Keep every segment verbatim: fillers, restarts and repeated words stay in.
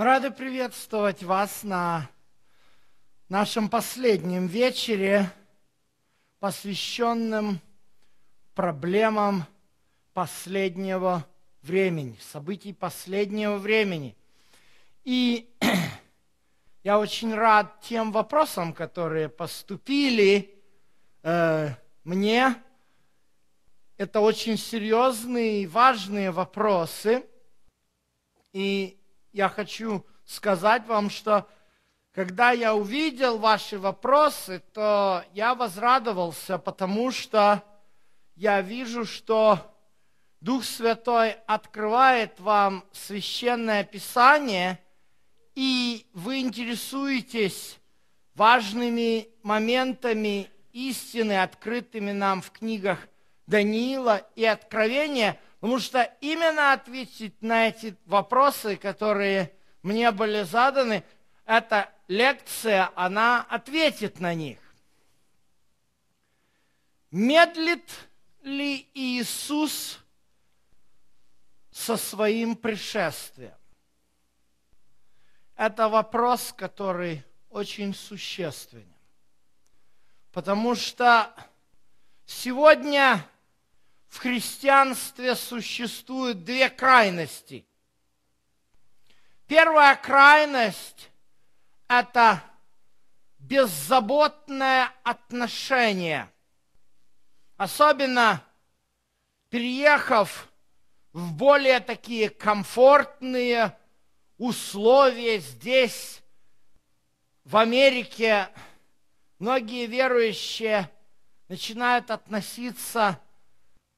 Мы рады приветствовать вас на нашем последнем вечере, посвященном проблемам последнего времени, событий последнего времени. И я очень рад тем вопросам, которые поступили э, мне. Это очень серьезные и важные вопросы. И я хочу сказать вам, что когда я увидел ваши вопросы, то я возрадовался, потому что я вижу, что Дух Святой открывает вам Священное Писание, и вы интересуетесь важными моментами истины, открытыми нам в книгах Даниила и Откровения, потому что именно ответить на эти вопросы, которые мне были заданы, эта лекция, она ответит на них. Медлит ли Иисус со своим пришествием? Это вопрос, который очень существенен, потому что сегодня в христианстве существуют две крайности. Первая крайность – это беззаботное отношение. Особенно переехав в более такие комфортные условия здесь, в Америке, многие верующие начинают относиться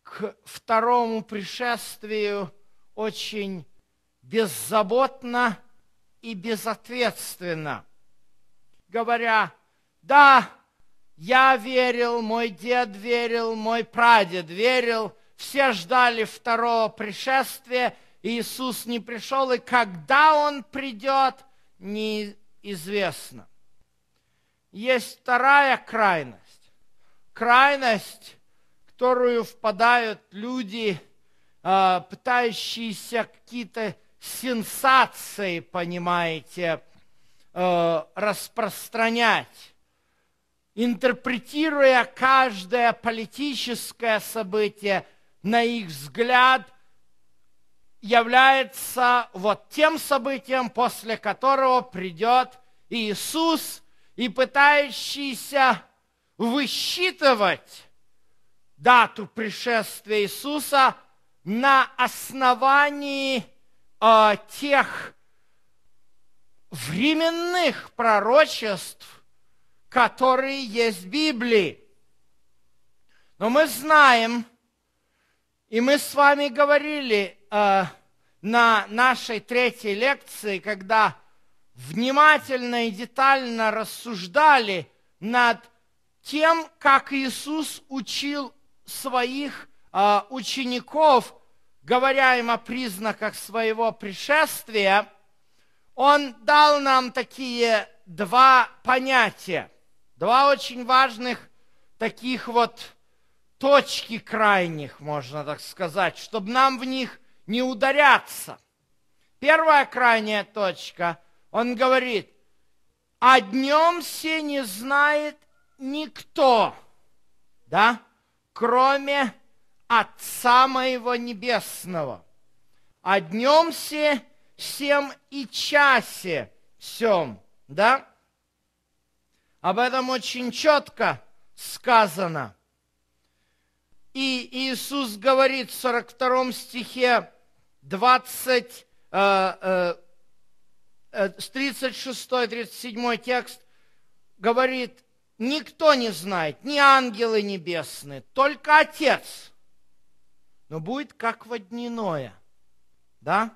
к второму пришествию очень беззаботно и безответственно, говоря: да, я верил, мой дед верил, мой прадед верил, все ждали второго пришествия, Иисус не пришел, и когда Он придет, неизвестно. Есть вторая крайность, крайность, в которую впадают люди, пытающиеся какие-то сенсации, понимаете, распространять, интерпретируя каждое политическое событие, на их взгляд, является вот тем событием, после которого придет Иисус, и пытающиеся высчитывать дату пришествия Иисуса на основании э, тех временных пророчеств, которые есть в Библии. Но мы знаем, и мы с вами говорили э, на нашей третьей лекции, когда внимательно и детально рассуждали над тем, как Иисус учил своих э, учеников, говоря им о признаках своего пришествия, Он дал нам такие два понятия, два очень важных таких вот точки крайних, можно так сказать, чтобы нам в них не ударяться. Первая крайняя точка, Он говорит: о днем се не знает никто, да, кроме Отца Моего Небесного. О днем се, всем и часе всем, да? Об этом очень четко сказано. И Иисус говорит в сорок втором стихе двадцать, тридцать шестой, тридцать седьмой текст, говорит: никто не знает, ни ангелы небесные, только Отец. Но будет как во дни Ноя. Да?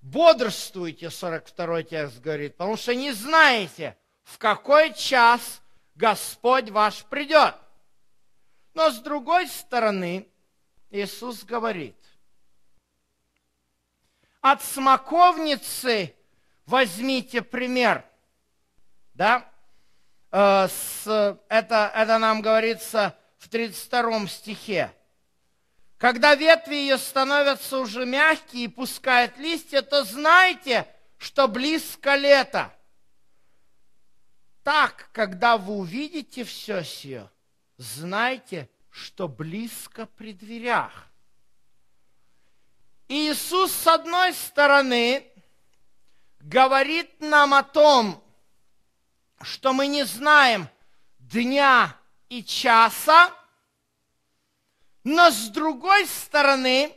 Бодрствуйте, сорок второй текст говорит, потому что не знаете, в какой час Господь ваш придет. Но с другой стороны, Иисус говорит: от смоковницы возьмите пример. Да? Это, это нам говорится в тридцать втором стихе. Когда ветви ее становятся уже мягкие и пускают листья, то знайте, что близко лето. Так, когда вы увидите все сие, знайте, что близко при дверях. Иисус, с одной стороны, говорит нам о том, что мы не знаем дня и часа, но с другой стороны,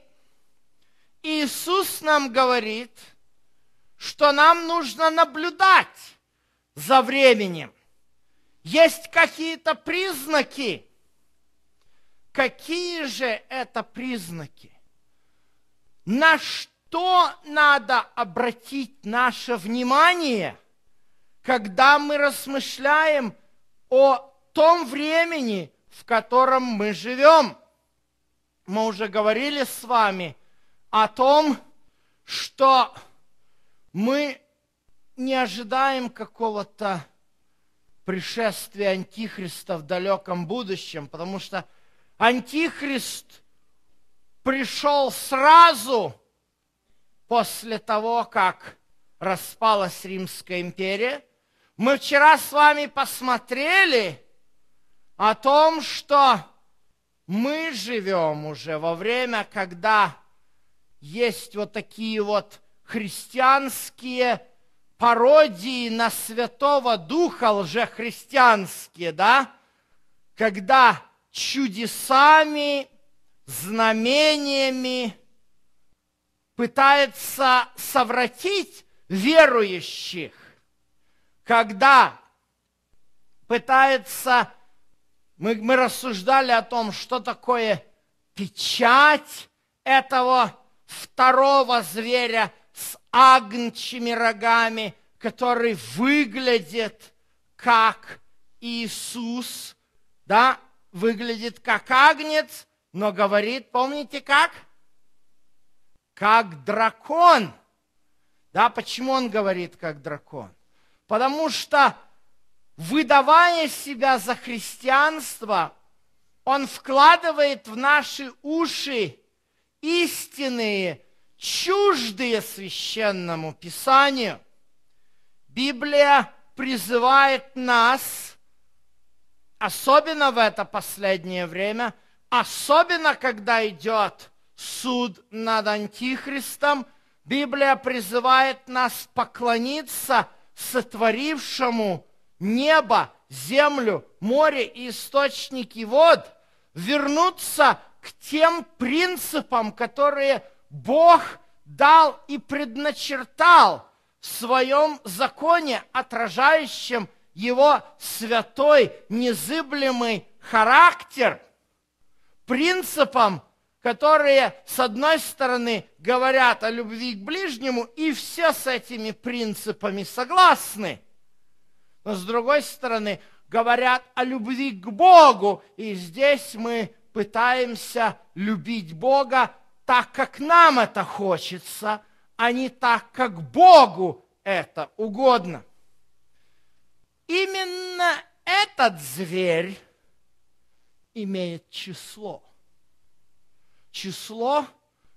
Иисус нам говорит, что нам нужно наблюдать за временем. Есть какие-то признаки. Какие же это признаки? На что надо обратить наше внимание, когда мы размышляем о том времени, в котором мы живем? Мы уже говорили с вами о том, что мы не ожидаем какого-то пришествия Антихриста в далеком будущем, потому что Антихрист пришел сразу после того, как распалась Римская империя. Мы вчера с вами посмотрели о том, что мы живем уже во время, когда есть вот такие вот христианские пародии на Святого Духа, лжехристианские, да? Когда чудесами, знамениями пытается совратить верующих, когда пытается... Мы, мы рассуждали о том, что такое печать этого второго зверя с агнчими рогами, который выглядит как Иисус, да, выглядит как агнец, но говорит, помните, как? Как дракон. Да, почему он говорит, как дракон? Потому что, выдавая себя за христианство, он вкладывает в наши уши истинные, чуждые Священному Писанию. Библия призывает нас, особенно в это последнее время, особенно когда идет суд над Антихристом, Библия призывает нас поклониться сотворившему небо, землю, море и источники вод, вернуться к тем принципам, которые Бог дал и предначертал в своем законе, отражающем его святой, незыблемый характер, принципам, которые, с одной стороны, говорят о любви к ближнему, и все с этими принципами согласны. Но с другой стороны, говорят о любви к Богу, и здесь мы пытаемся любить Бога так, как нам это хочется, а не так, как Богу это угодно. Именно этот зверь имеет число. Число,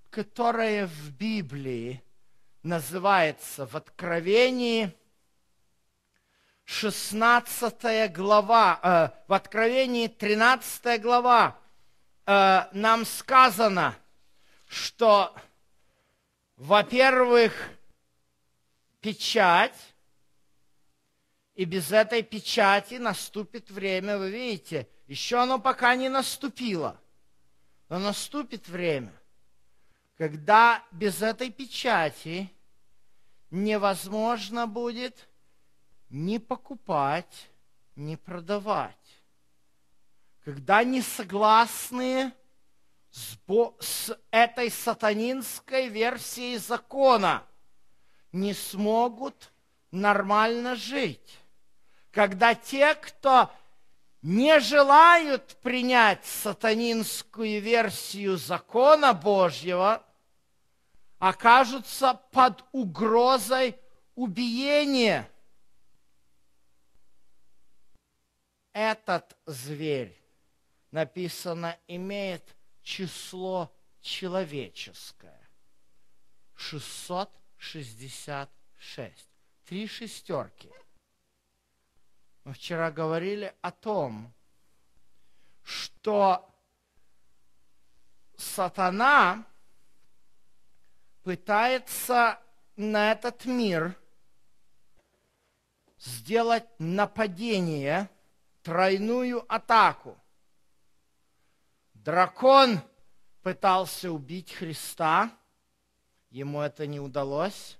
которое в Библии называется в Откровении шестнадцатая глава, э, в Откровении тринадцатая глава э, нам сказано, что, во-первых, печать, и без этой печати наступит время, вы видите, еще оно пока не наступило, но наступит время, когда без этой печати невозможно будет ни покупать, ни продавать. Когда несогласные с, бо... с этой сатанинской версией закона не смогут нормально жить. Когда те, кто не желают принять сатанинскую версию закона Божьего, окажутся под угрозой убиения. Этот зверь, написано, имеет число человеческое. шестьсот шестьдесят шесть. Три шестерки. Мы вчера говорили о том, что сатана пытается на этот мир сделать нападение, тройную атаку. Дракон пытался убить Христа, ему это не удалось.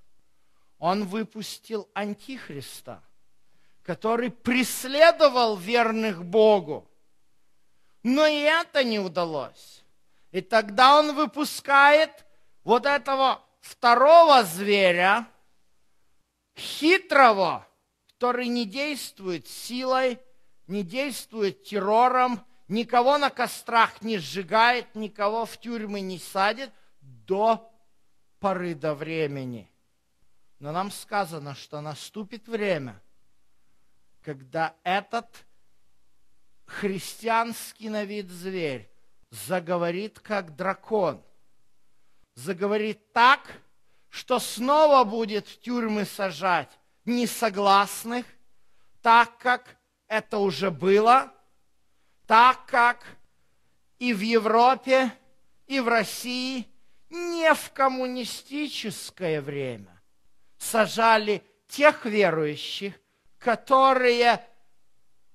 Он выпустил Антихриста, который преследовал верных Богу, но и это не удалось. И тогда он выпускает вот этого второго зверя, хитрого, который не действует силой, не действует террором, никого на кострах не сжигает, никого в тюрьмы не садит до поры до времени. Но нам сказано, что наступит время, когда этот христианский на вид зверь заговорит как дракон, заговорит так, что снова будет в тюрьмы сажать несогласных, так как это уже было, так как и в Европе, и в России не в коммунистическое время сажали тех верующих, которые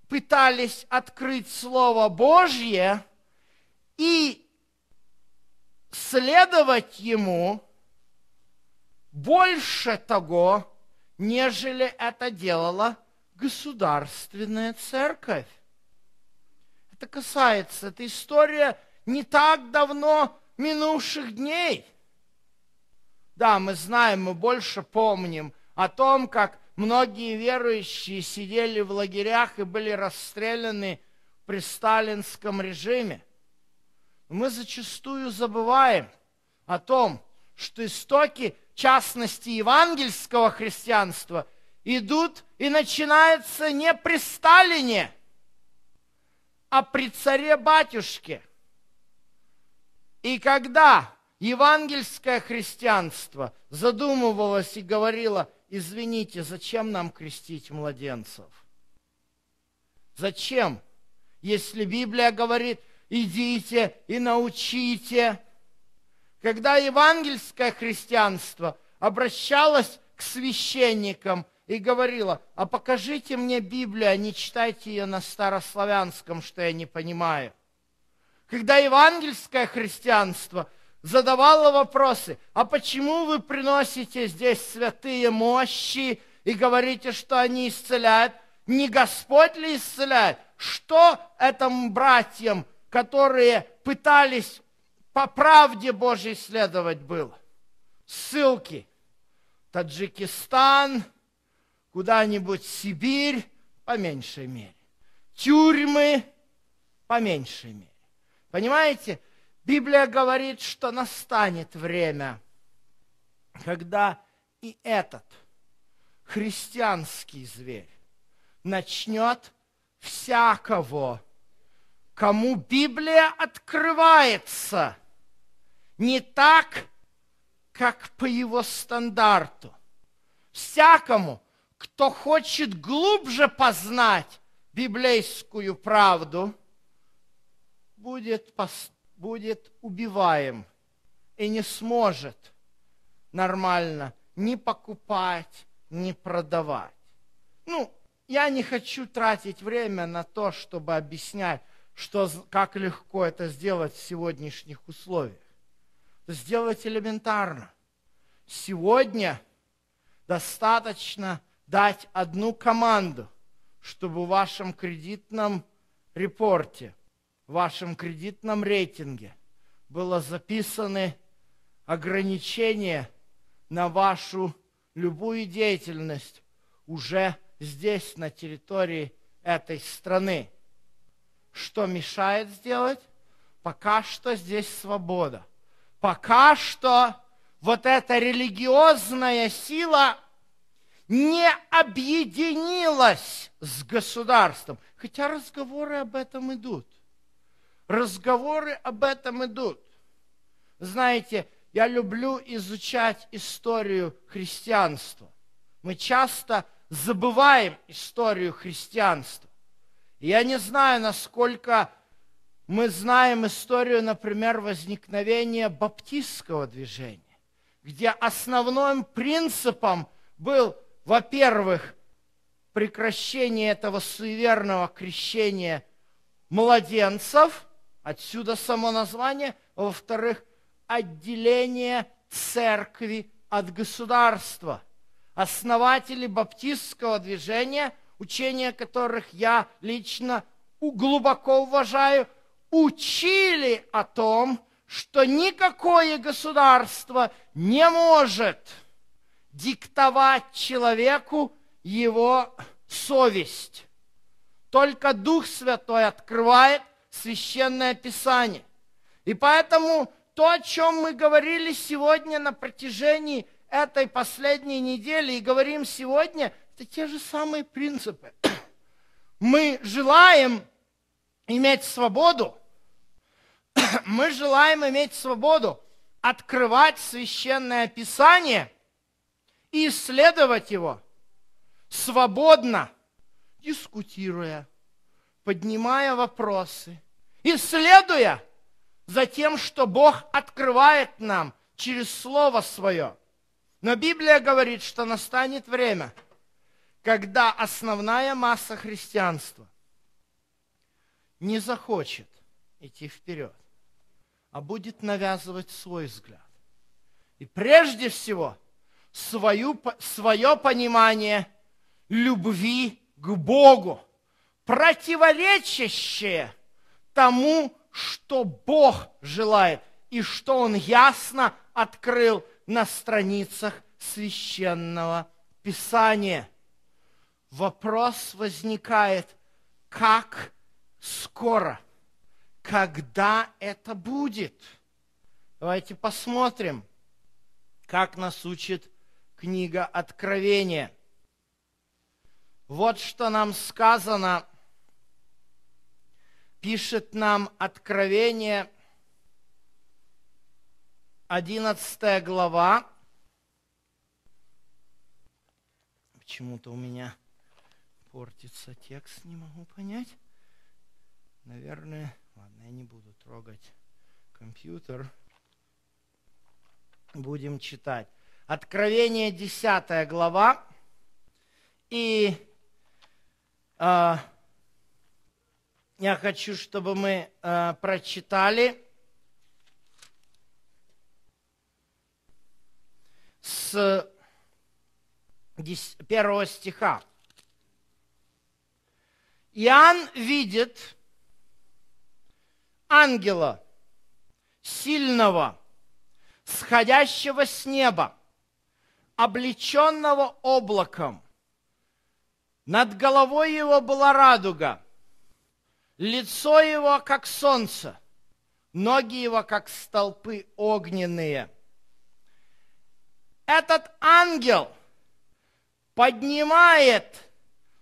пытались открыть Слово Божье и следовать ему больше того, нежели это делала государственная церковь. Это касается, это история не так давно минувших дней. Да, мы знаем, мы больше помним о том, как многие верующие сидели в лагерях и были расстреляны при сталинском режиме. Мы зачастую забываем о том, что истоки, в частности, евангельского христианства, идут и начинаются не при Сталине, а при царе-батюшке. И когда евангельское христианство задумывалось и говорило: извините, зачем нам крестить младенцев? Зачем? Если Библия говорит: идите и научите. Когда евангельское христианство обращалось к священникам и говорило: а покажите мне Библию, а не читайте ее на старославянском, что я не понимаю. Когда евангельское христианство задавала вопросы: а почему вы приносите здесь святые мощи и говорите, что они исцеляют? Не Господь ли исцеляет? Что этим братьям, которые пытались по правде Божьей следовать, было? Ссылки. Таджикистан, куда-нибудь Сибирь, по меньшей мере. Тюрьмы, по меньшей мере. Понимаете? Библия говорит, что настанет время, когда и этот христианский зверь начнет всякого, кому Библия открывается не так, как по его стандарту, всякому, кто хочет глубже познать библейскую правду, будет поставлен, будет убиваем и не сможет нормально ни покупать, ни продавать. Ну, я не хочу тратить время на то, чтобы объяснять, что, как легко это сделать в сегодняшних условиях. Сделать элементарно. Сегодня достаточно дать одну команду, чтобы в вашем кредитном репорте, в вашем кредитном рейтинге было записаны ограничения на вашу любую деятельность уже здесь, на территории этой страны. Что мешает сделать? Пока что здесь свобода. Пока что вот эта религиозная сила не объединилась с государством. Хотя разговоры об этом идут. Разговоры об этом идут. Знаете, я люблю изучать историю христианства. Мы часто забываем историю христианства. Я не знаю, насколько мы знаем историю, например, возникновения баптистского движения, где основным принципом был, во-первых, прекращение этого суеверного крещения младенцев, отсюда само название, а во-вторых, отделение церкви от государства. Основатели баптистского движения, учения которых я лично глубоко уважаю, учили о том, что никакое государство не может диктовать человеку его совесть. Только Дух Святой открывает Священное Писание. И поэтому то, о чем мы говорили сегодня на протяжении этой последней недели и говорим сегодня, это те же самые принципы. Мы желаем иметь свободу, мы желаем иметь свободу открывать Священное Писание и исследовать его свободно, дискутируя, поднимая вопросы, исследуя за тем, что Бог открывает нам через Слово Свое. Но Библия говорит, что настанет время, когда основная масса христианства не захочет идти вперед, а будет навязывать свой взгляд. И прежде всего, свою, свое понимание любви к Богу, противоречащее тому, что Бог желает и что Он ясно открыл на страницах Священного Писания. Вопрос возникает, как скоро? Когда это будет? Давайте посмотрим, как нас учит книга Откровения. Вот что нам сказано, пишет нам Откровение, одиннадцатая глава. Почему-то у меня портится текст, не могу понять. Наверное, ладно, я не буду трогать компьютер. Будем читать. Откровение, десятая глава. И э, я хочу, чтобы мы э, прочитали с первого стиха. Иоанн видит ангела сильного, сходящего с неба, облеченного облаком. Над головой его была радуга, лицо его, как солнце, ноги его, как столпы огненные. Этот ангел поднимает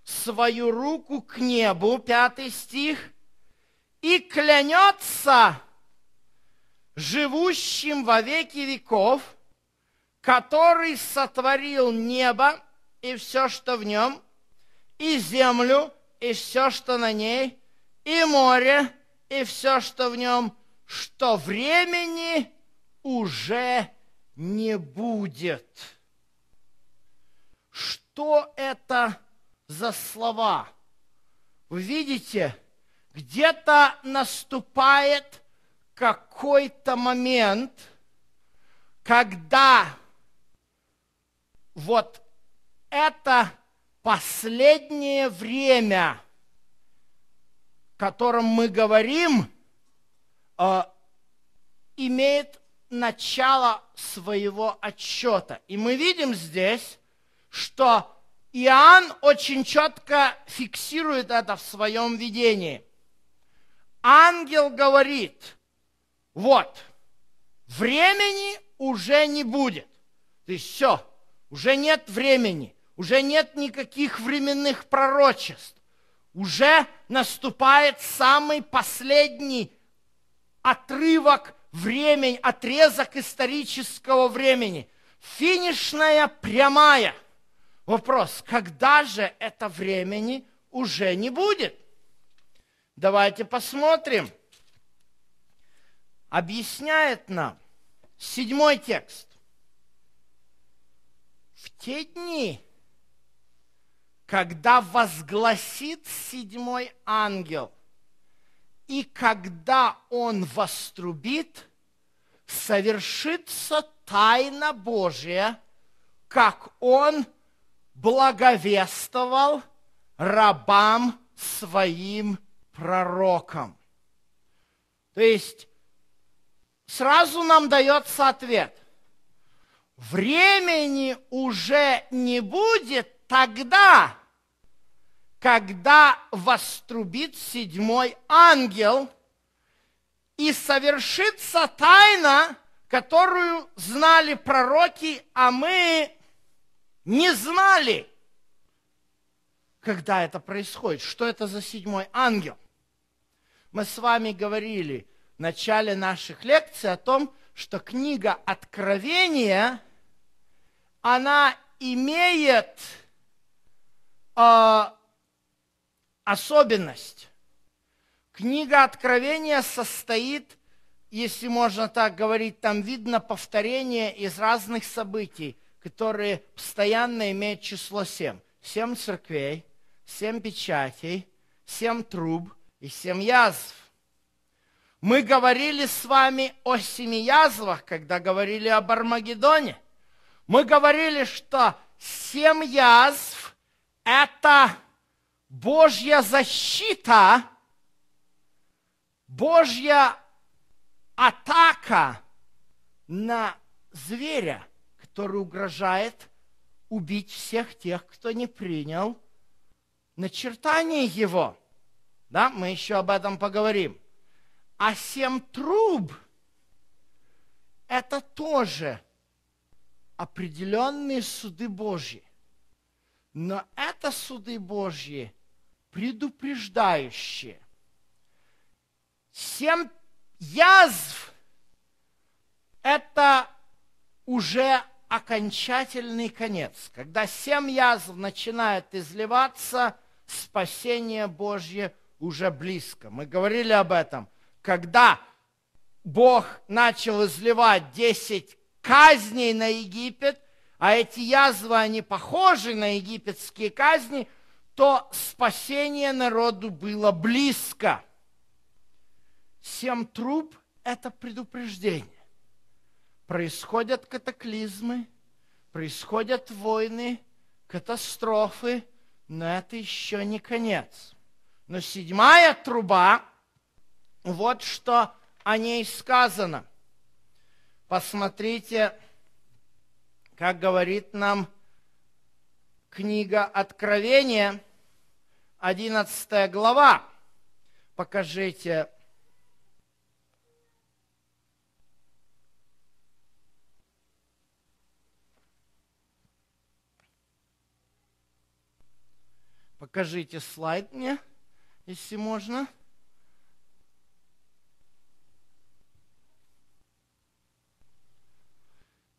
свою руку к небу, пятый стих, и клянется живущим во веки веков, который сотворил небо и все, что в нем, и землю, и все, что на ней, и море, и все, что в нем, что времени уже не будет. Что это за слова? Вы видите? Где-то наступает какой-то момент, когда вот это последнее время, о котором мы говорим, имеет начало своего отсчета. И мы видим здесь, что Иоанн очень четко фиксирует это в своем видении. Ангел говорит, вот, времени уже не будет. То есть все, уже нет времени, уже нет никаких временных пророчеств. Уже наступает самый последний отрывок время, отрезок исторического времени, финишная прямая. Вопрос, когда же это времени уже не будет? Давайте посмотрим. Объясняет нам седьмой текст. В те дни, когда возгласит седьмой ангел, и когда он вострубит, совершится тайна Божия, как он благовествовал рабам своим пророкам. То есть сразу нам дается ответ. Времени уже не будет тогда, когда вострубит седьмой ангел, и совершится тайна, которую знали пророки, а мы не знали, когда это происходит, что это за седьмой ангел. Мы с вами говорили в начале наших лекций о том, что книга Откровения, она имеет э, особенность. Книга Откровения состоит, если можно так говорить, там видно повторение из разных событий, которые постоянно имеют число семь. Семь церквей, семь печатей, семь труб и семь язв. Мы говорили с вами о семи язвах, когда говорили об Армагеддоне. Мы говорили, что семь язв – это Божья защита, Божья атака на зверя, который угрожает убить всех тех, кто не принял начертание его. Да, мы еще об этом поговорим. А семь труб – это тоже определенные суды Божьи. Но это суды Божьи предупреждающие. Семь язв – это уже окончательный конец. Когда семь язв начинает изливаться, спасение Божье уже близко. Мы говорили об этом. Когда Бог начал изливать десять казней на Египет, а эти язвы, они похожи на египетские казни, то спасение народу было близко. Семь труб – это предупреждение. Происходят катаклизмы, происходят войны, катастрофы, но это еще не конец. Но седьмая труба, вот что о ней сказано. Посмотрите, как говорит нам книга Откровения, одиннадцатая глава. Покажите. Покажите слайд мне, если можно.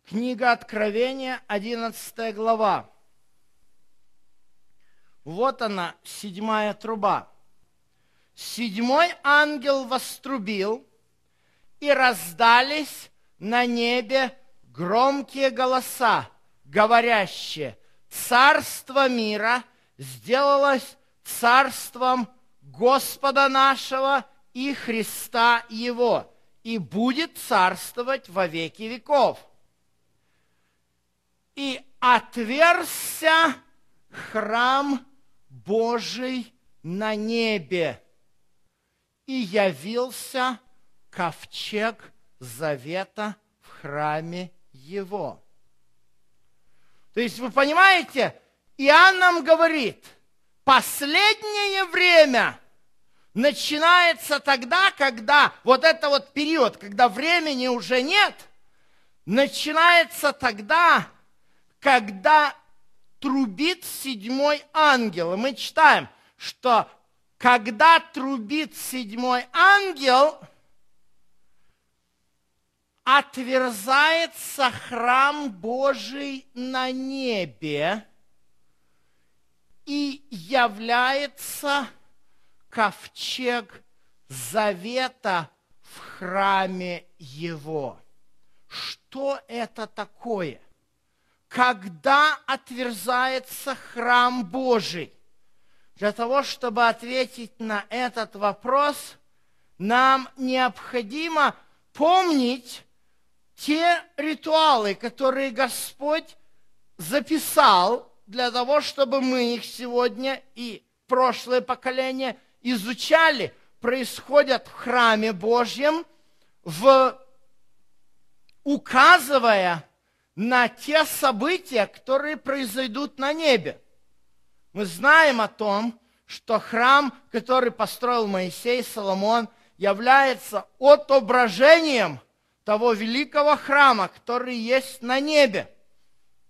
Книга Откровения, одиннадцатая глава. Вот она, седьмая труба. Седьмой ангел вострубил, и раздались на небе громкие голоса, говорящие: «Царство мира сделалось царством Господа нашего и Христа Его, и будет царствовать во веки веков. И отверзся храм Божий на небе, и явился ковчег завета в храме его». То есть, вы понимаете, Иоанн нам говорит, последнее время начинается тогда, когда вот это вот период, когда времени уже нет, начинается тогда, когда трубит седьмой ангел. И мы читаем, что когда трубит седьмой ангел, отверзается храм Божий на небе и является ковчег завета в храме его. Что это такое? Когда отверзается храм Божий? Для того, чтобы ответить на этот вопрос, нам необходимо помнить те ритуалы, которые Господь записал, для того, чтобы мы их сегодня и прошлое поколение изучали, происходят в храме Божьем, в... указывая на те события, которые произойдут на небе. Мы знаем о том, что храм, который построил Моисей, Соломон, является отображением того великого храма, который есть на небе.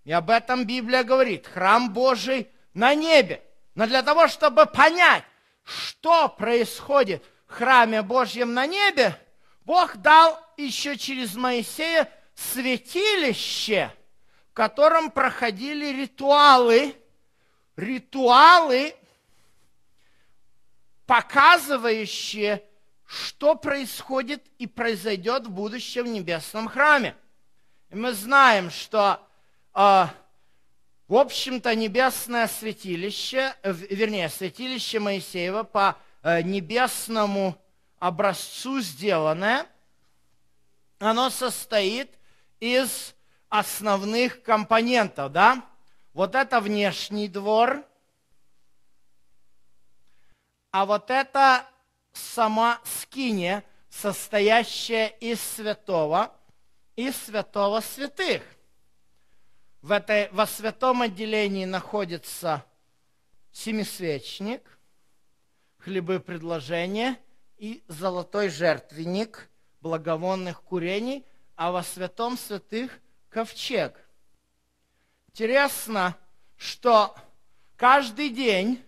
И об этом Библия говорит. Храм Божий на небе. Но для того, чтобы понять, что происходит в храме Божьем на небе, Бог дал еще через Моисея святилище, в котором проходили ритуалы, ритуалы, показывающие, что происходит и произойдет в будущем в небесном храме. И мы знаем, что, э, в общем-то, небесное святилище, э, вернее, святилище Моисеева по э, небесному образцу сделанное, оно состоит из основных компонентов, да? Вот это внешний двор, а вот это сама скиния, состоящая из святого и святого святых. В этой, во святом отделении находится семисвечник, хлебы предложения и золотой жертвенник благовонных курений, а во святом святых ковчег. Интересно, что каждый день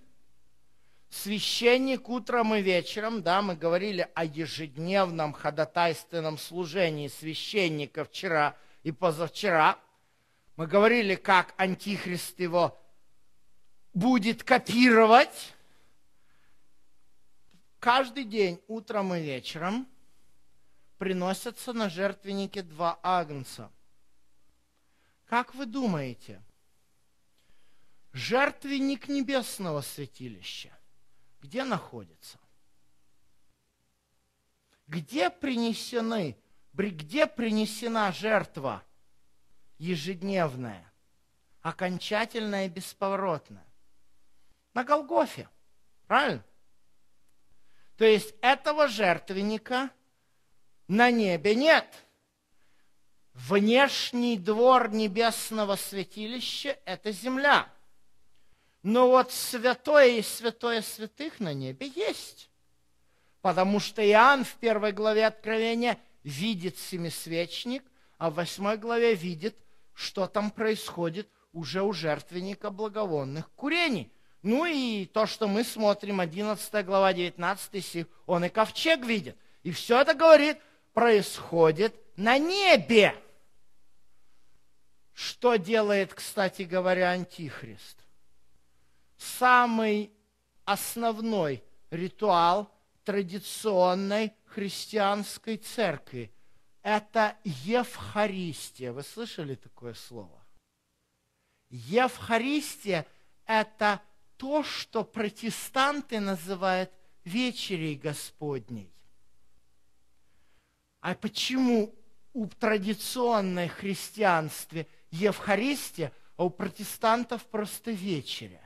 священник утром и вечером, да, мы говорили о ежедневном ходатайственном служении священника вчера и позавчера, мы говорили, как Антихрист его будет копировать. Каждый день, утром и вечером, приносятся на жертвенники два агнца. Как вы думаете, жертвенник небесного святилища где находится? Где принесены, где принесена жертва ежедневная, окончательная и бесповоротная? На Голгофе, правильно? То есть этого жертвенника на небе нет. Внешний двор небесного святилища – это земля. Но вот святое и святое святых на небе есть. Потому что Иоанн в первой главе Откровения видит семисвечник, а в восьмой главе видит, что там происходит уже у жертвенника благовонных курений. Ну и то, что мы смотрим, одиннадцатая глава, девятнадцатый стих, он и ковчег видит. И все это, говорит, происходит на небе. Что делает, кстати говоря, Антихрист? Самый основной ритуал традиционной христианской церкви – это Евхаристия. Вы слышали такое слово? Евхаристия – это то, что протестанты называют вечерей Господней. А почему у традиционной христианстве Евхаристия, а у протестантов просто вечеря?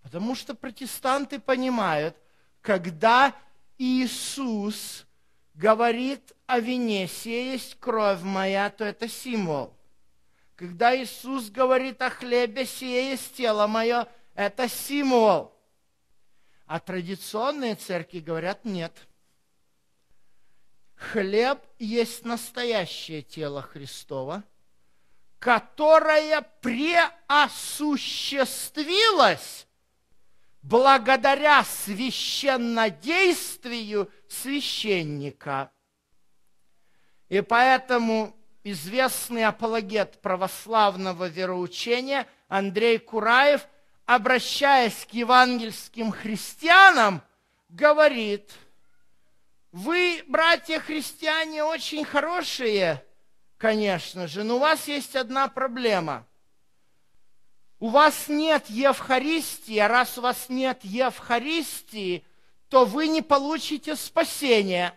Потому что протестанты понимают, когда Иисус говорит о вине, сие есть кровь моя, то это символ. Когда Иисус говорит о хлебе, сие есть тело мое, это символ. А традиционные церкви говорят нет. Хлеб есть настоящее тело Христово, которое преосуществилось благодаря священнодействию священника. И поэтому известный апологет православного вероучения Андрей Кураев, обращаясь к евангельским христианам, говорит: вы, братья-христиане, очень хорошие, конечно же, но у вас есть одна проблема. У вас нет Евхаристии, а раз у вас нет Евхаристии, то вы не получите спасения,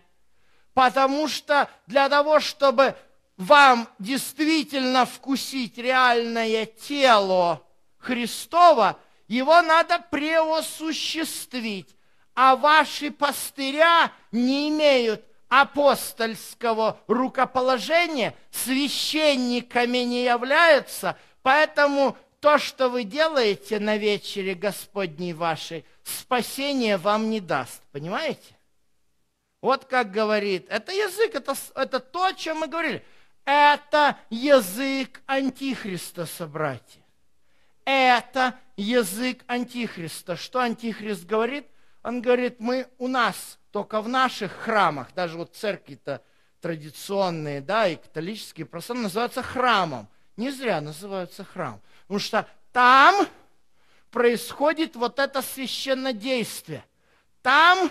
потому что для того, чтобы вам действительно вкусить реальное тело Христово, его надо преосуществить. А ваши пастыря не имеют апостольского рукоположения, священниками не являются, поэтому то, что вы делаете на вечере Господней вашей, спасение вам не даст. Понимаете? Вот как говорит. Это язык, это, это то, о чем мы говорили. Это язык Антихриста, собратья. Это язык Антихриста. Что Антихрист говорит? Он говорит, мы у нас, только в наших храмах, даже вот церкви-то традиционные, да, и католические, просто называются храмом. Не зря называются храм. Потому что там происходит вот это священнодействие. Там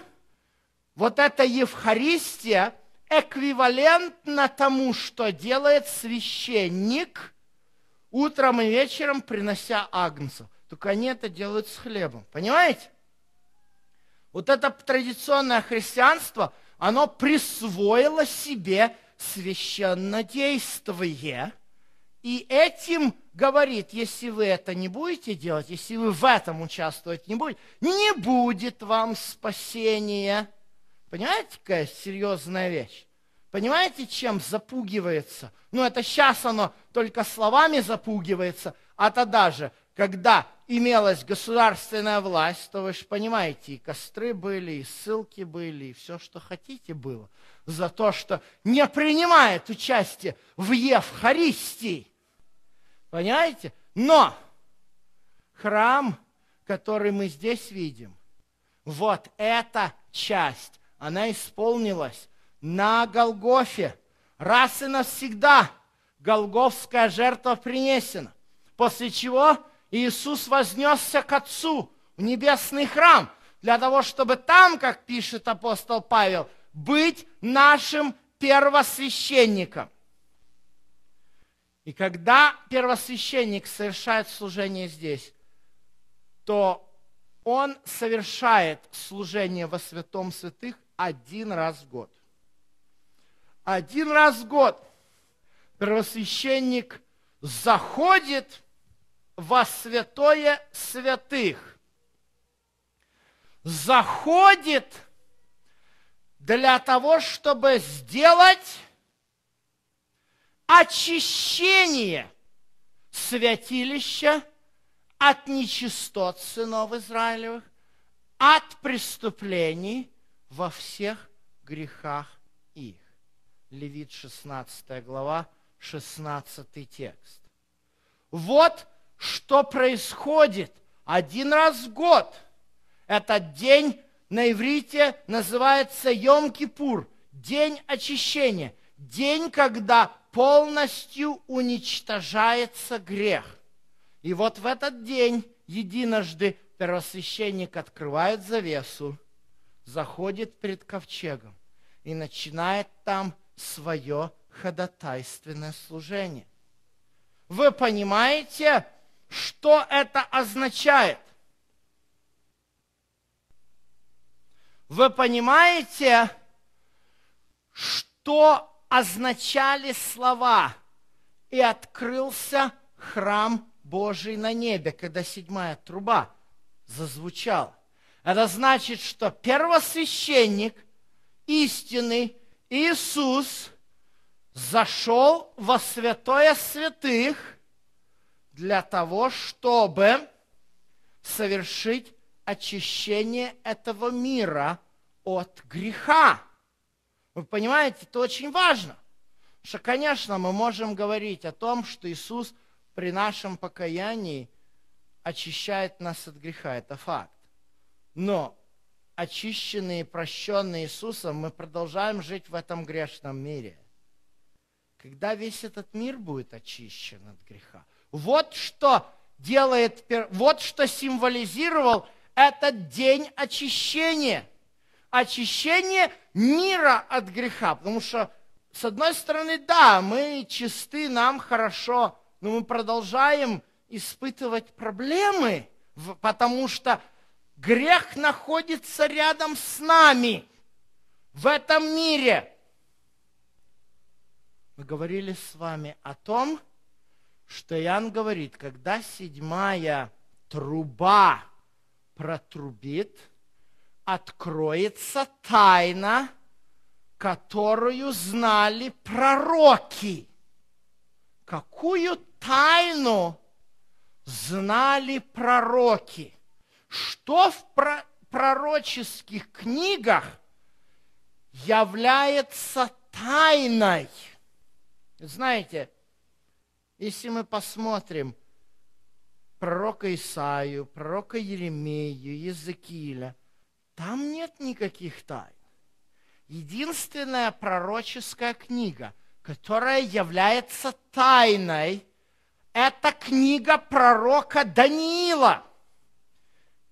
вот эта Евхаристия эквивалентна тому, что делает священник, утром и вечером принося агнцев. Только они это делают с хлебом. Понимаете? Вот это традиционное христианство, оно присвоило себе священнодействие. И этим говорит, если вы это не будете делать, если вы в этом участвовать не будете, не будет вам спасения. Понимаете, какая серьезная вещь? Понимаете, чем запугивается? Ну, это сейчас оно только словами запугивается, а тогда же, когда имелась государственная власть, то вы же понимаете, и костры были, и ссылки были, и все, что хотите, было. За то, что не принимает участие в Евхаристии. Понимаете? Но храм, который мы здесь видим, вот эта часть, она исполнилась на Голгофе. Раз и навсегда голгофская жертва принесена. После чего Иисус вознесся к Отцу в небесный храм, для того, чтобы там, как пишет апостол Павел, быть нашим первосвященником. И когда первосвященник совершает служение здесь, то он совершает служение во святом святых один раз в год. Один раз в год первосвященник заходит во святое святых. Заходит для того, чтобы сделать очищение святилища от нечистот сынов Израилевых, от преступлений во всех грехах их. Левит шестнадцатая глава, шестнадцатый текст. Вот что происходит один раз в год. Этот день на иврите называется Йом-Кипур, день очищения, день, когда полностью уничтожается грех. И вот в этот день единожды первосвященник открывает завесу, заходит перед ковчегом и начинает там свое ходатайственное служение. Вы понимаете, что это означает? Вы понимаете, что означали слова «и открылся храм Божий на небе», когда седьмая труба зазвучала? Это значит, что первосвященник, истинный Иисус, зашел во святое святых для того, чтобы совершить очищение этого мира от греха. Вы понимаете, это очень важно. Потому что, конечно, мы можем говорить о том, что Иисус при нашем покаянии очищает нас от греха. Это факт. Но очищенные и прощенные Иисусом, мы продолжаем жить в этом грешном мире. когда весь этот мир будет очищен от греха. Вот что делает, вот что символизировал этот день очищения. Очищение мира от греха. Потому что, с одной стороны, да, мы чисты, нам хорошо, но мы продолжаем испытывать проблемы, потому что грех находится рядом с нами в этом мире. Мы говорили с вами о том, что Иоанн говорит, когда седьмая труба протрубит, откроется тайна, которую знали пророки. Какую тайну знали пророки? Что в пророческих книгах является тайной? Знаете, если мы посмотрим пророка Исаию, пророка Еремию, Иезекииля, там нет никаких тайн. Единственная пророческая книга, которая является тайной, это книга пророка Даниила.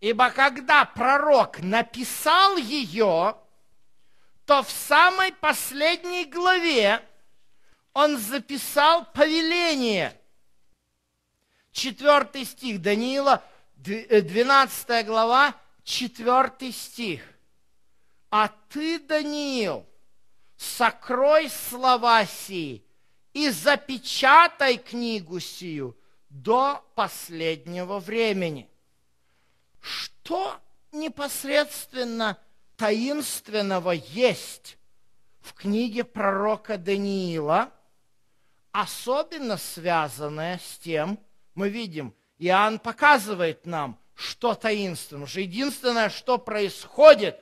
Ибо когда пророк написал ее, то в самой последней главе он записал повеление. Четвертый стих Даниила, двенадцатая глава, четвертый стих. «А ты, Даниил, сокрой слова сии и запечатай книгу сию до последнего времени». Что непосредственно таинственного есть в книге пророка Даниила, особенно связанное с тем, мы видим, Иоанн показывает нам, что таинственно. Единственное, что происходит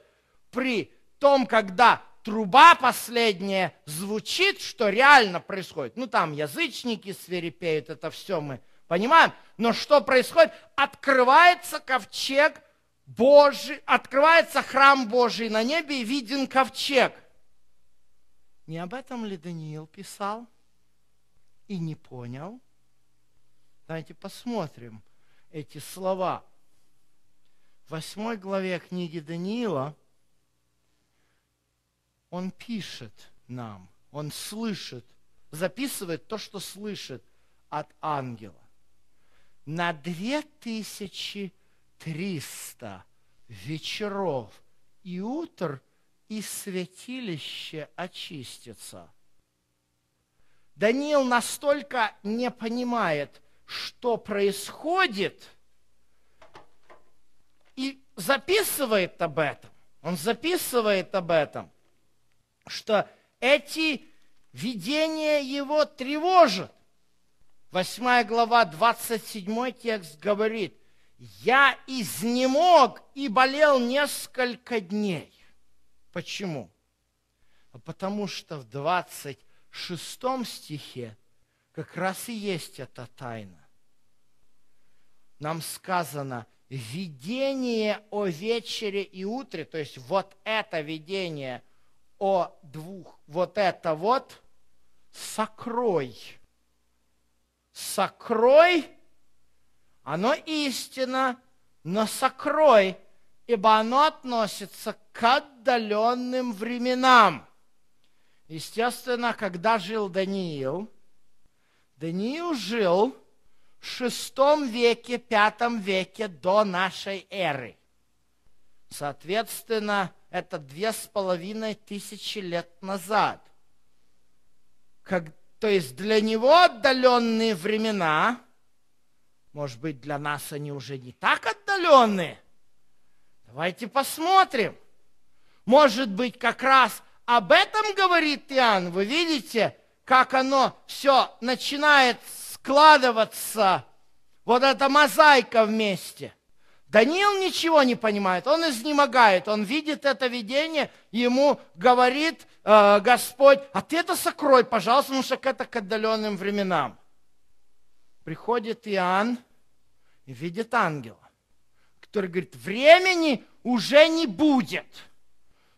при том, когда труба последняя звучит, что реально происходит. Ну, там язычники свирепеют, это все мы понимаем. Но что происходит? Открывается ковчег Божий, открывается храм Божий на небе и виден ковчег. Не об этом ли Даниил писал и не понял? Давайте посмотрим эти слова. В восьмой главе книги Даниила он пишет нам, он слышит, записывает то, что слышит от ангела. На две тысячи триста вечеров и утр и святилище очистится. Даниил настолько не понимает, что происходит, и записывает об этом. Он записывает об этом, что эти видения его тревожат. Восьмая глава, двадцать седьмой текст говорит: «Я изнемог и болел несколько дней». Почему? Потому что в двадцать шестом стихе как раз и есть эта тайна. Нам сказано: видение о вечере и утре, то есть вот это видение о двух, вот это вот, сокрой. Сокрой, оно истина, но сокрой, ибо оно относится к отдаленным временам. Естественно, когда жил Даниил, Даниил жил в шестом веке, пятом веке до нашей эры. Соответственно, это две с половиной тысячи лет назад. Как, то есть для него отдаленные времена, может быть, для нас они уже не так отдаленные. Давайте посмотрим. Может быть, как раз об этом говорит Иоанн. Вы видите, как оно все начинает складываться, вот эта мозаика вместе. Даниил ничего не понимает, он изнемогает, он видит это видение, ему говорит э, Господь: а ты это сокрой, пожалуйста, потому что это к отдаленным временам. Приходит Иоанн и видит ангела, который говорит: времени уже не будет.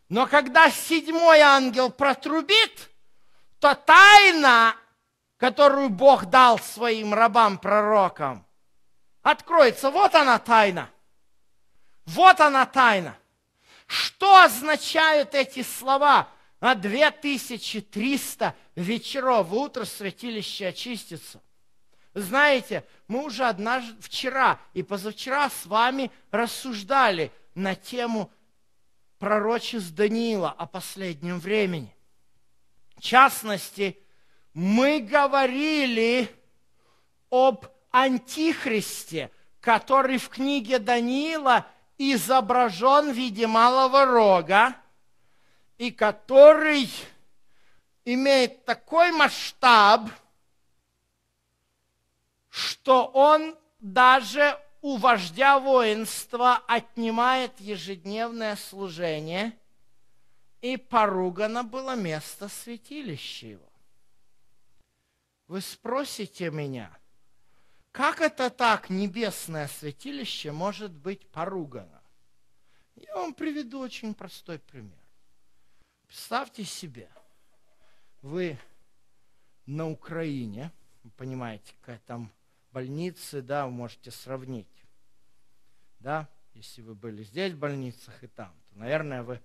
Но когда седьмой ангел протрубит, то тайна, которую Бог дал своим рабам-пророкам, откроется. Вот она тайна. Вот она тайна. Что означают эти слова? На две тысячи триста вечеров в утро святилище очистится. Знаете, мы уже однажды, вчера и позавчера с вами рассуждали на тему пророчеств Даниила о последнем времени. В частности, мы говорили об Антихристе, который в книге Даниила изображен в виде малого рога и который имеет такой масштаб, что он даже у вождя воинства отнимает ежедневное служение, и поругано было место святилища его. Вы спросите меня, как это так небесное святилище может быть поругано? Я вам приведу очень простой пример. Представьте себе, вы на Украине, вы понимаете, какая там больницы, да, вы можете сравнить. Да, если вы были здесь в больницах и там, то, наверное, вы,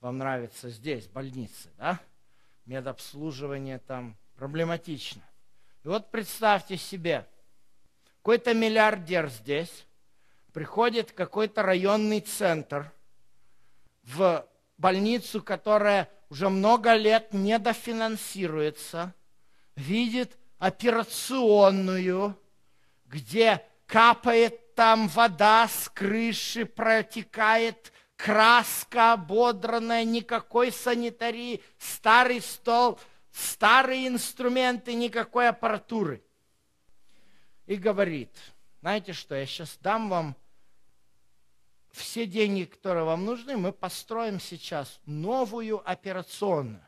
вам нравится здесь больницы, да? Медобслуживание там проблематично. И вот представьте себе, какой-то миллиардер здесь, приходит в какой-то районный центр, в больницу, которая уже много лет недофинансируется, видит операционную, где капает там вода с крыши, протекает краска ободранная, никакой санитарии, старый стол, старые инструменты, никакой аппаратуры. И говорит, знаете что, я сейчас дам вам все деньги, которые вам нужны, мы построим сейчас новую операционную.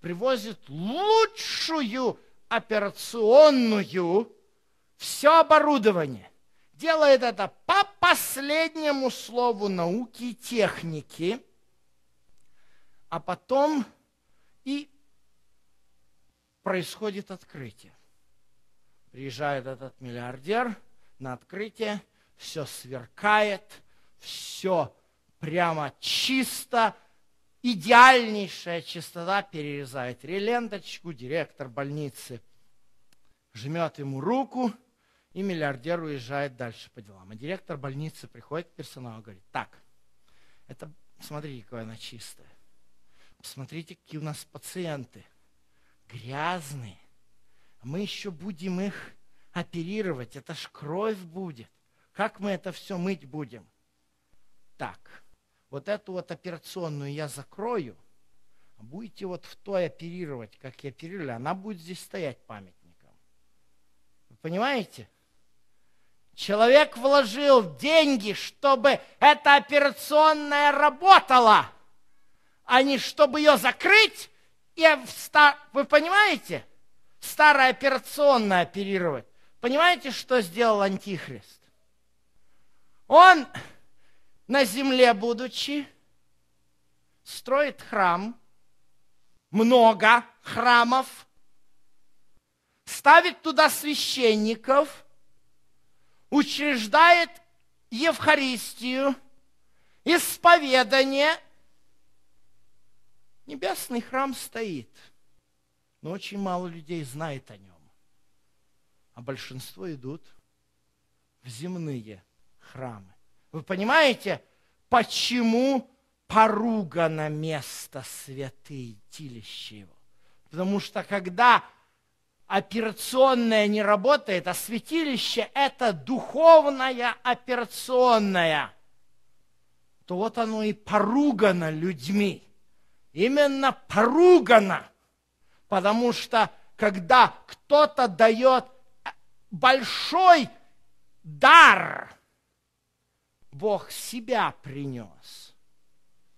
Привозит лучшую операционную, все оборудование. Делает это по последнему слову науки и техники, а потом и происходит открытие. Приезжает этот миллиардер на открытие, все сверкает, все прямо чисто, идеальнейшая чистота, перерезает реленточку, директор больницы жмет ему руку, и миллиардер уезжает дальше по делам. А директор больницы приходит к персоналу и говорит, так, это, смотрите, какая она чистая, посмотрите, какие у нас пациенты, грязные. Мы еще будем их оперировать, это ж кровь будет. Как мы это все мыть будем? Так, вот эту вот операционную я закрою, будете вот в той оперировать, как я оперировали, она будет здесь стоять памятником. Вы понимаете? Человек вложил деньги, чтобы эта операционная работала, а не чтобы ее закрыть и вста... Вы понимаете? Старая операционная оперировать. Понимаете, что сделал Антихрист? Он на земле, будучи, строит храм, много храмов, ставит туда священников, учреждает Евхаристию, исповедание. Небесный храм стоит. Но очень мало людей знает о нем. А большинство идут в земные храмы. Вы понимаете, почему поругано место святилища его? Потому что когда операционная не работает, а святилище – это духовная операционная, то вот оно и поругано людьми. Именно поругано. Потому что, когда кто-то дает большой дар, Бог себя принес,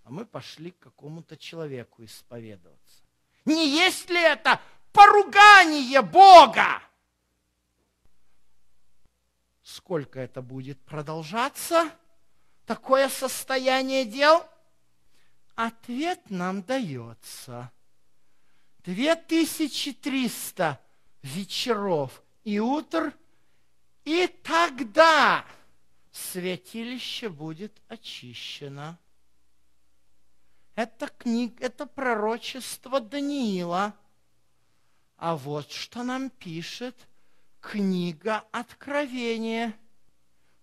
а мы пошли к какому-то человеку исповедоваться. Не есть ли это поругание Бога? Сколько это будет продолжаться, такое состояние дел? Ответ нам дается. две тысячи триста вечеров и утр, и тогда святилище будет очищено. Это книга, это пророчество Даниила. А вот что нам пишет книга Откровения.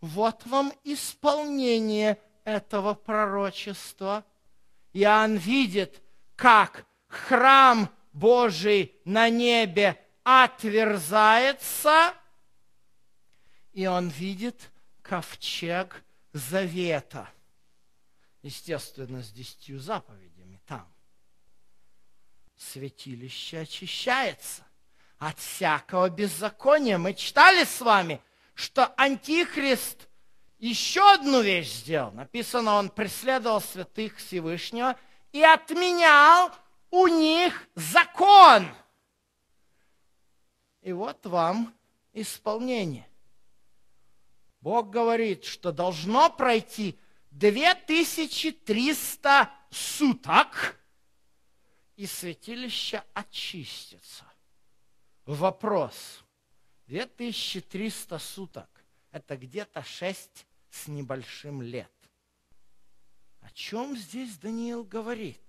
Вот вам исполнение этого пророчества. Иоанн видит, как храм Божий на небе отверзается, и он видит ковчег завета. Естественно, с десятью заповедями там. Святилище очищается от всякого беззакония. Мы читали с вами, что Антихрист еще одну вещь сделал. Написано, он преследовал святых Всевышнего и отменял у них закон. И вот вам исполнение. Бог говорит, что должно пройти две тысячи триста суток, и святилище очистится. Вопрос. две тысячи триста суток. Это где-то шесть с небольшим лет. О чем здесь Даниил говорит?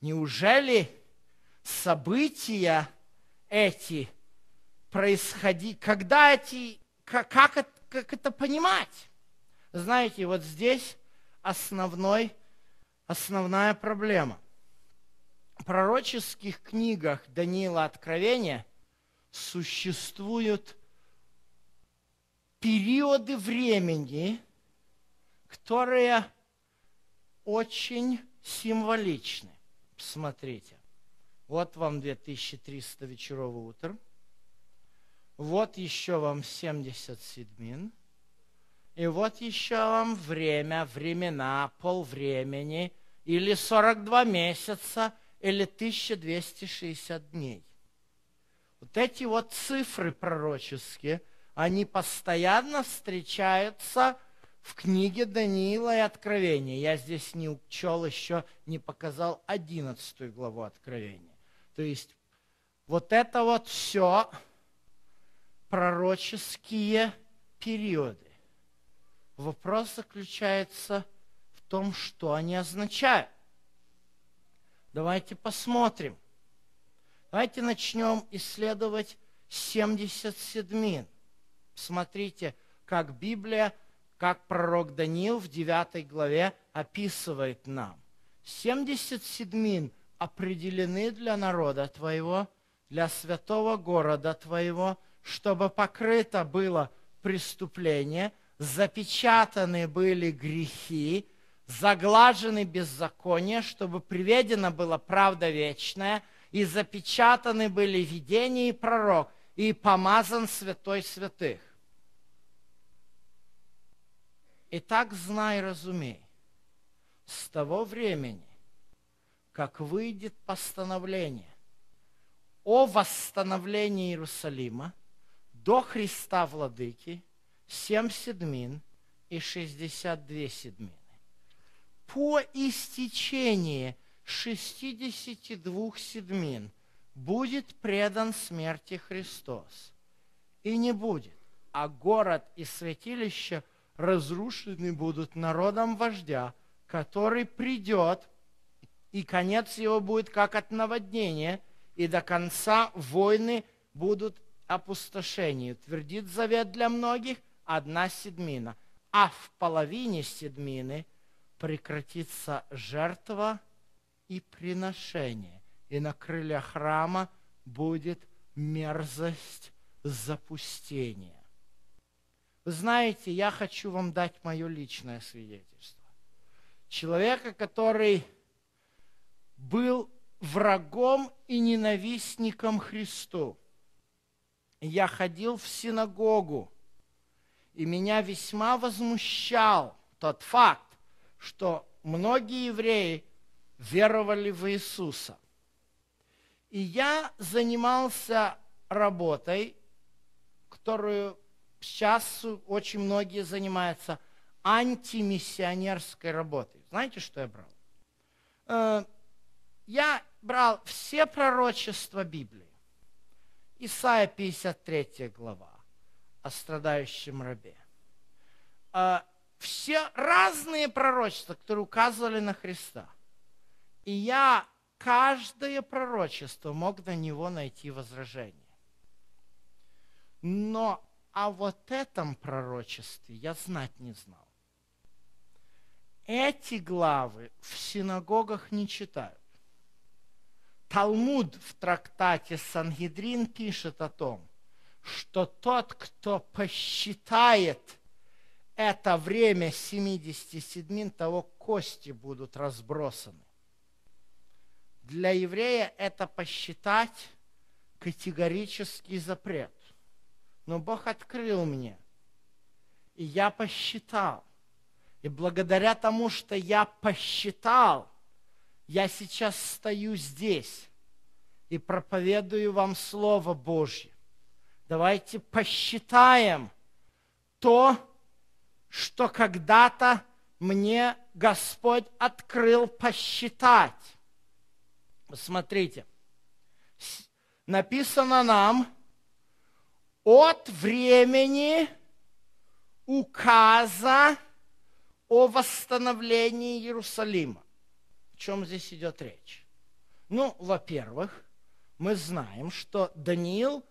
Неужели события эти происходили? Когда эти... Как, как, это, как это понимать? Знаете, вот здесь основной, основная проблема. В пророческих книгах Даниила Откровения существуют периоды времени, которые очень символичны. Посмотрите. Вот вам две тысячи триста вечеров и утр. Вот еще вам семьдесят седмин. И вот еще вам время, времена, полвремени, или сорок два месяца, или тысяча двести шестьдесят дней. Вот эти вот цифры пророческие, они постоянно встречаются в книге Даниила и Откровения. Я здесь не учел еще, не показал одиннадцатую главу Откровения. То есть вот это вот все пророческие периоды. Вопрос заключается в том, что они означают. Давайте посмотрим. Давайте начнем исследовать семьдесят седмин. Смотрите, как Библия, как пророк Даниил в девятой главе описывает нам. семьдесят седмин определены для народа твоего, для святого города твоего, чтобы покрыто было преступление, запечатаны были грехи, заглажены беззакония, чтобы приведена была правда вечная, и запечатаны были видения и пророк, и помазан святой святых. Итак, знай, разумей, с того времени, как выйдет постановление о восстановлении Иерусалима до Христа Владыки, семь седмин и шестьдесят две седмины. По истечении шестидесяти двух седмин будет предан смерти Христос. И не будет, а город и святилище разрушены будут народом вождя, который придет, и конец его будет как от наводнения, и до конца войны будут опустошения. Твердит завет для многих, одна седмина, а в половине седмины прекратится жертва и приношение, и на крыльях храма будет мерзость запустения. Вы знаете, я хочу вам дать мое личное свидетельство. Человека, который был врагом и ненавистником Христу. Я ходил в синагогу, и меня весьма возмущал тот факт, что многие евреи веровали в Иисуса. И я занимался работой, которую сейчас очень многие занимаются, антимиссионерской работой. Знаете, что я брал? Я брал все пророчества Библии. Исайя пятьдесят третья глава о страдающем рабе. Все разные пророчества, которые указывали на Христа. И я каждое пророчество мог на него найти возражение. Но о вот этом пророчестве я знать не знал. Эти главы в синагогах не читают. Талмуд в трактате Сангедрин пишет о том, что тот, кто посчитает это время семидесяти седьмин, того кости будут разбросаны. Для еврея это посчитать категорический запрет. Но Бог открыл мне, и я посчитал. И благодаря тому, что я посчитал, я сейчас стою здесь и проповедую вам Слово Божье. Давайте посчитаем то, что когда-то мне Господь открыл посчитать. Посмотрите, написано нам, от времени указа о восстановлении Иерусалима. О чем здесь идет речь? Ну, во-первых, мы знаем, что Даниил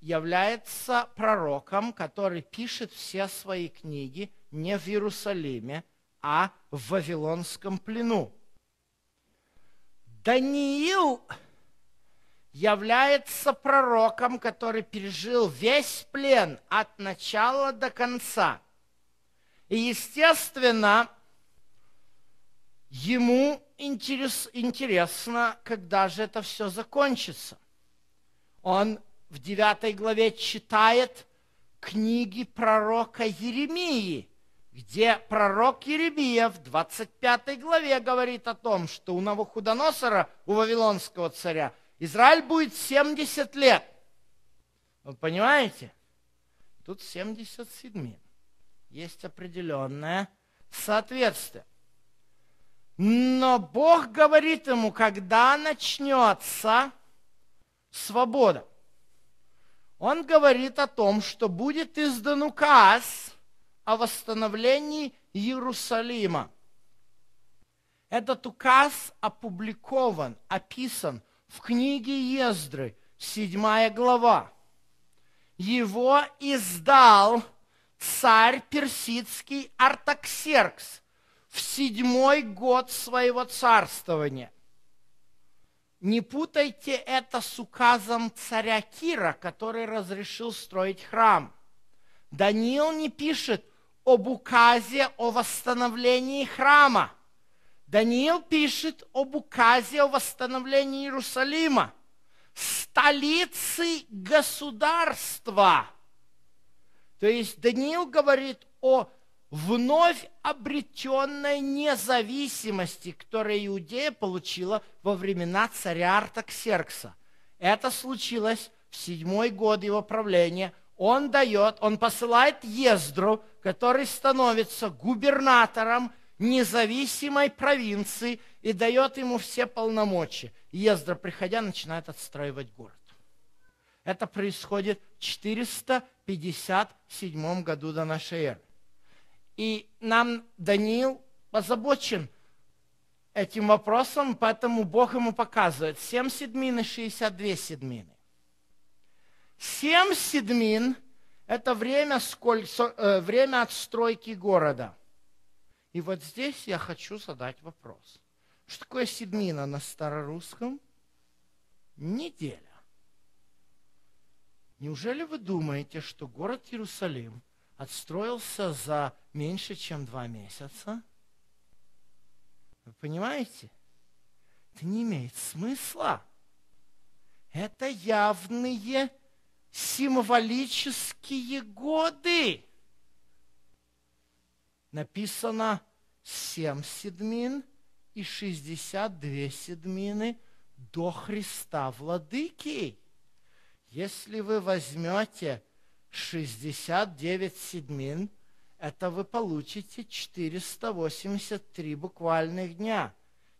является пророком, который пишет все свои книги не в Иерусалиме, а в Вавилонском плену. Даниил является пророком, который пережил весь плен от начала до конца. И, естественно, ему интерес, интересно, когда же это все закончится. Он в девятой главе читает книги пророка Еремии, где пророк Еремия в двадцать пятой главе говорит о том, что у Навуходоносора, у вавилонского царя, Израиль будет семьдесят лет. Вы понимаете? Тут семьдесят седьмин. Есть определенное соответствие. Но Бог говорит ему, когда начнется свобода. Он говорит о том, что будет издан указ о восстановлении Иерусалима. Этот указ опубликован, описан в книге Ездры, седьмая глава. Его издал царь персидский Артаксеркс в седьмой год своего царствования. Не путайте это с указом царя Кира, который разрешил строить храм. Даниил не пишет об указе о восстановлении храма. Даниил пишет об указе о восстановлении Иерусалима, столицы государства. То есть Даниил говорит о вновь обретенной независимости, которую Иудея получила во времена царя Артаксеркса. Это случилось в седьмой год его правления. Он дает, он посылает Ездру, который становится губернатором независимой провинции и дает ему все полномочия. Ездра, приходя, начинает отстраивать город. Это происходит в четыреста пятьдесят седьмом году до нашей эры. И нам Даниил озабочен этим вопросом, поэтому Бог ему показывает семь седьмин и шестьдесят две седьмины. семь седьмин – это время, сколь, э, время отстройки города. И вот здесь я хочу задать вопрос. Что такое седьмина на старорусском? Неделя. Неужели вы думаете, что город Иерусалим отстроился за меньше, чем два месяца? Вы понимаете? Это не имеет смысла. Это явные символические годы. Написано семь седьмин и шестьдесят две седьмины до Христа Владыки. Если вы возьмете шестьдесят девять седьмин, это вы получите четыреста восемьдесят три буквальных дня.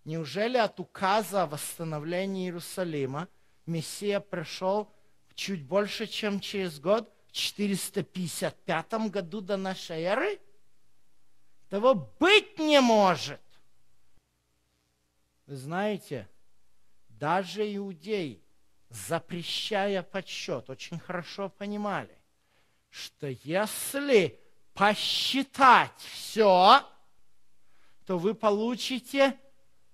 Неужели от указа о восстановлении Иерусалима Мессия пришел чуть больше, чем через год, в четыреста пятьдесят пятом году до нашей эры? Того быть не может. Вы знаете, даже иудеи, запрещая подсчет, очень хорошо понимали, что если посчитать все, то вы получите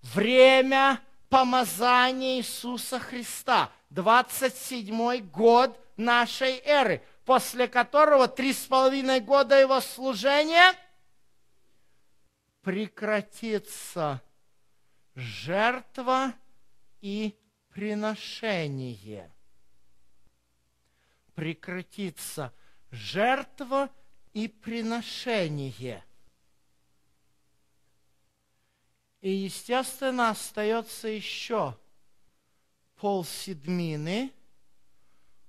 время помазания Иисуса Христа, двадцать седьмой год нашей эры, после которого три с половиной года его служения прекратится жертва и приношение. Прекратится жертва и приношение. И, естественно, остается еще полседмины,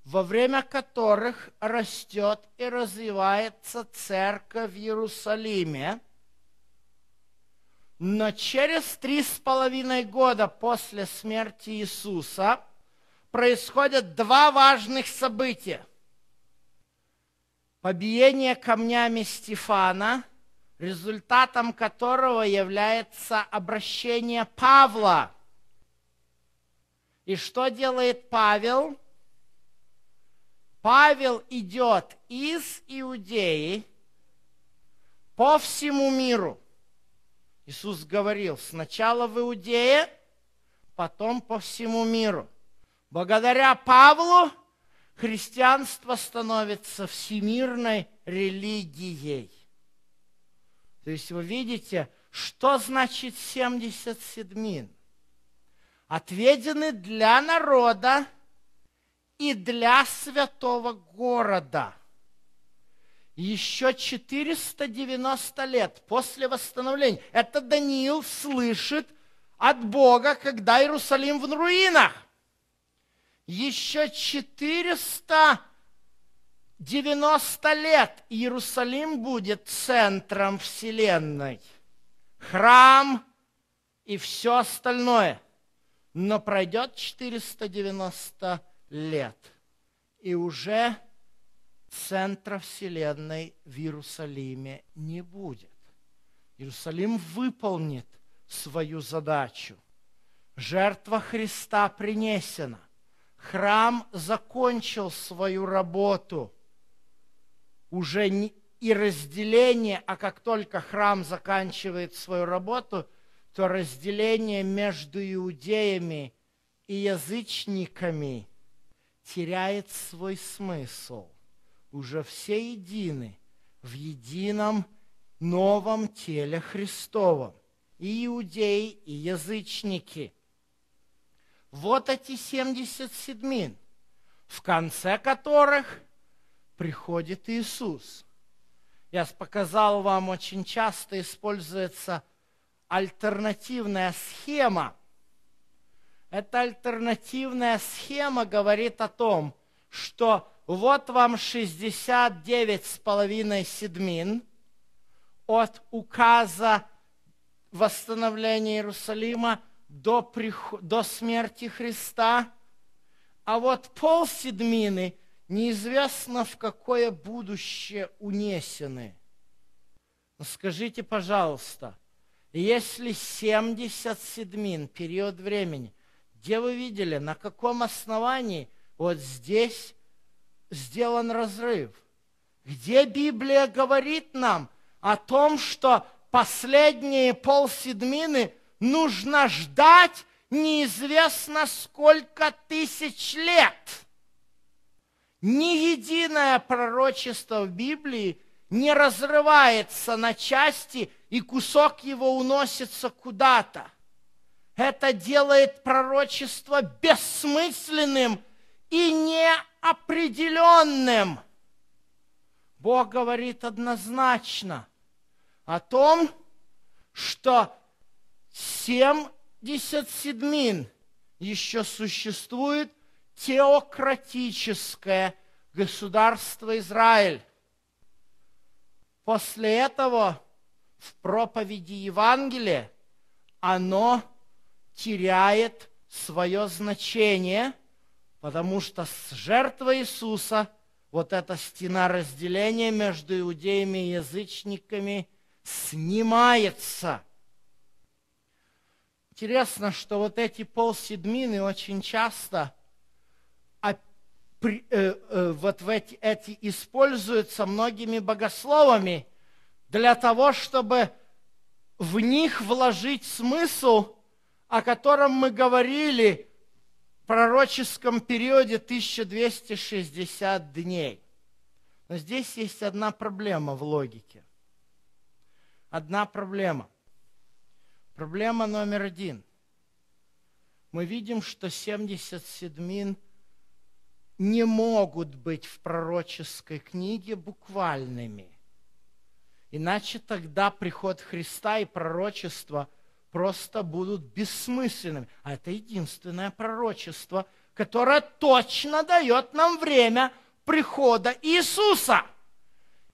во время которых растет и развивается церковь в Иерусалиме. Но через три с половиной года после смерти Иисуса происходят два важных события. Побиение камнями Стефана, результатом которого является обращение Павла. И что делает Павел? Павел идет из Иудеи по всему миру. Иисус говорил, сначала в Иудее, потом по всему миру. Благодаря Павлу христианство становится всемирной религией. То есть вы видите, что значит семьдесят седмин? Отведены для народа и для святого города. Еще четыреста девяносто лет после восстановления. Это Даниил слышит от Бога, когда Иерусалим в руинах. Еще четыреста девяносто лет Иерусалим будет центром Вселенной. Храм и все остальное. Но пройдет четыреста девяносто лет. И уже центра Вселенной в Иерусалиме не будет. Иерусалим выполнит свою задачу. Жертва Христа принесена. Храм закончил свою работу. Уже не, и разделение, а как только храм заканчивает свою работу, то разделение между иудеями и язычниками теряет свой смысл. Уже все едины в едином новом теле Христовом. И иудеи, и язычники. Вот эти семьдесят седмин, в конце которых приходит Иисус. Я показал вам, очень часто используется альтернативная схема. Эта альтернативная схема говорит о том, что вот вам шестьдесят девять с половиной седмин от указа восстановления Иерусалима до, приход... до смерти Христа, а вот полседмины неизвестно, в какое будущее унесены. Скажите, пожалуйста, если семьдесят седмин, период времени, где вы видели, на каком основании вот здесь сделан разрыв? Где Библия говорит нам о том, что последние полседмины нужно ждать неизвестно сколько тысяч лет? Ни единое пророчество в Библии не разрывается на части, и кусок его уносится куда-то. Это делает пророчество бессмысленным и неопределенным. Бог говорит однозначно о том, что семьдесят седмин еще существует теократическое государство Израиль. После этого в проповеди Евангелия оно теряет свое значение, потому что с жертвой Иисуса вот эта стена разделения между иудеями и язычниками снимается. Интересно, что вот эти полседмины очень часто вот эти используются многими богословами для того, чтобы в них вложить смысл, о котором мы говорили в пророческом периоде тысяча двести шестьдесят дней. Но здесь есть одна проблема в логике. Одна проблема. Проблема номер один. Мы видим, что семьдесят седмин не могут быть в пророческой книге буквальными. Иначе тогда приход Христа и пророчество просто будут бессмысленными. А это единственное пророчество, которое точно дает нам время прихода Иисуса.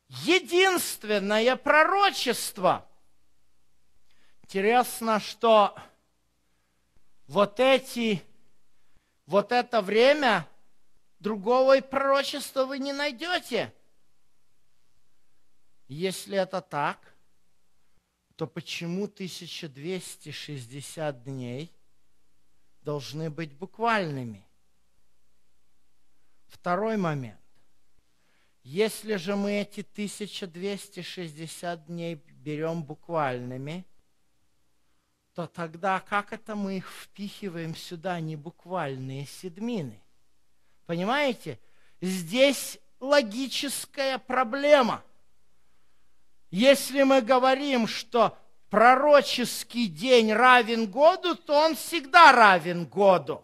Единственное пророчество. Интересно, что вот эти, вот это время... Другого пророчества вы не найдете. Если это так, то почему тысяча двести шестьдесят дней должны быть буквальными? Второй момент. Если же мы эти тысяча двести шестьдесят дней берем буквальными, то тогда как это мы их впихиваем сюда, не буквальные седмины? Понимаете? Здесь логическая проблема. Если мы говорим, что пророческий день равен году, то он всегда равен году.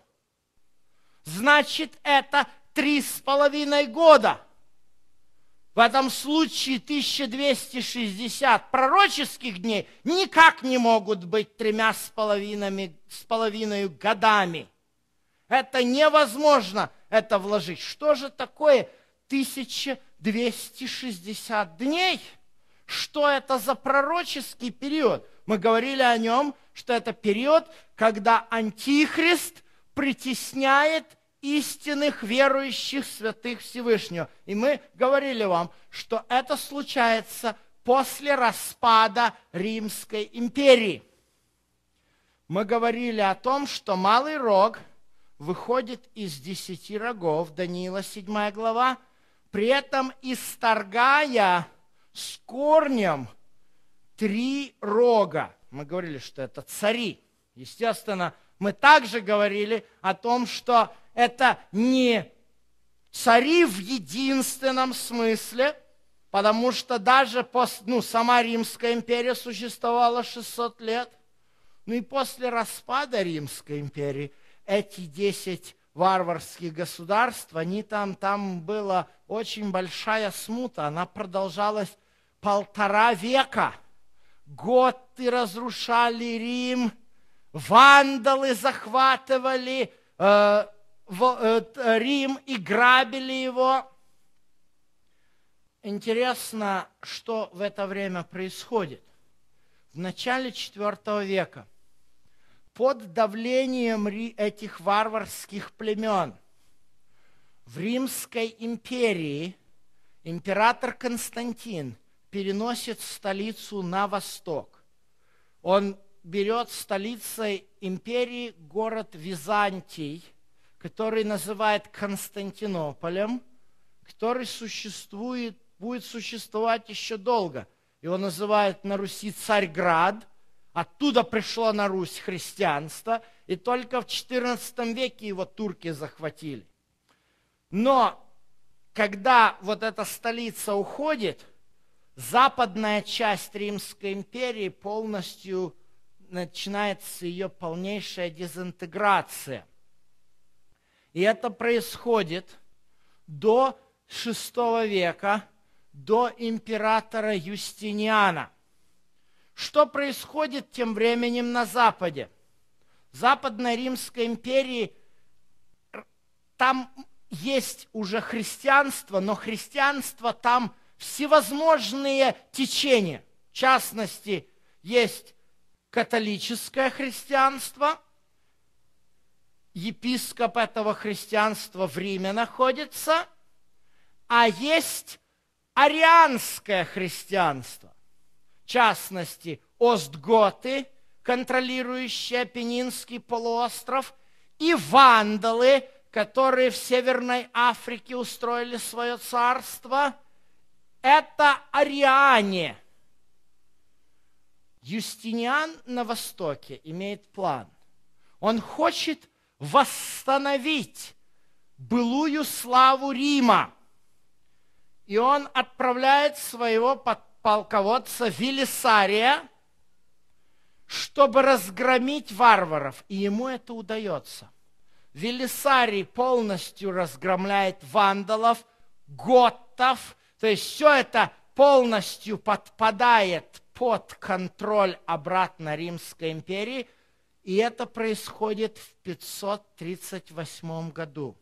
Значит, это три с половиной года. В этом случае тысяча двести шестьдесят пророческих дней никак не могут быть тремя с половиной, с половиной годами. Это невозможно это вложить. Что же такое тысяча двести шестьдесят дней? Что это за пророческий период? Мы говорили о нем, что это период, когда Антихрист притесняет истинных верующих святых Всевышнего. И мы говорили вам, что это случается после распада Римской империи. Мы говорили о том, что малый рог выходит из десяти рогов, Даниила седьмая глава, при этом исторгая с корнем три рога. Мы говорили, что это цари. Естественно, мы также говорили о том, что это не цари в единственном смысле, потому что даже после, ну, сама Римская империя существовала шестьсот лет, ну и после распада Римской империи эти десять варварских государств, они там, там была очень большая смута, она продолжалась полтора века. Год и разрушали Рим, вандалы захватывали э, в, э, Рим и грабили его. Интересно, что в это время происходит. В начале четвёртого века под давлением этих варварских племен в Римской империи император Константин переносит столицу на восток. Он берет столицей империи город Византий, который называет Константинополем, который существует, будет существовать еще долго. Его называют на Руси Царьград. Оттуда пришло на Русь христианство, и только в четырнадцатом веке его турки захватили. Но когда вот эта столица уходит, западная часть Римской империи полностью начинается ее полнейшая дезинтеграция. И это происходит до шестого века, до императора Юстиниана. Что происходит тем временем на Западе? В Западной Римской империи там есть уже христианство, но христианство там всевозможные течения. В частности, есть католическое христианство, епископ этого христианства в Риме находится, а есть арианское христианство, в частности, остготы, контролирующие Апеннинский полуостров, и вандалы, которые в Северной Африке устроили свое царство. Это ариане. Юстиниан на Востоке имеет план. Он хочет восстановить былую славу Рима. И он отправляет своего полководца Велисария, чтобы разгромить варваров. И ему это удается. Велисарий полностью разгромляет вандалов, готов. То есть все это полностью подпадает под контроль обратно Римской империи. И это происходит в пятьсот тридцать восьмом году.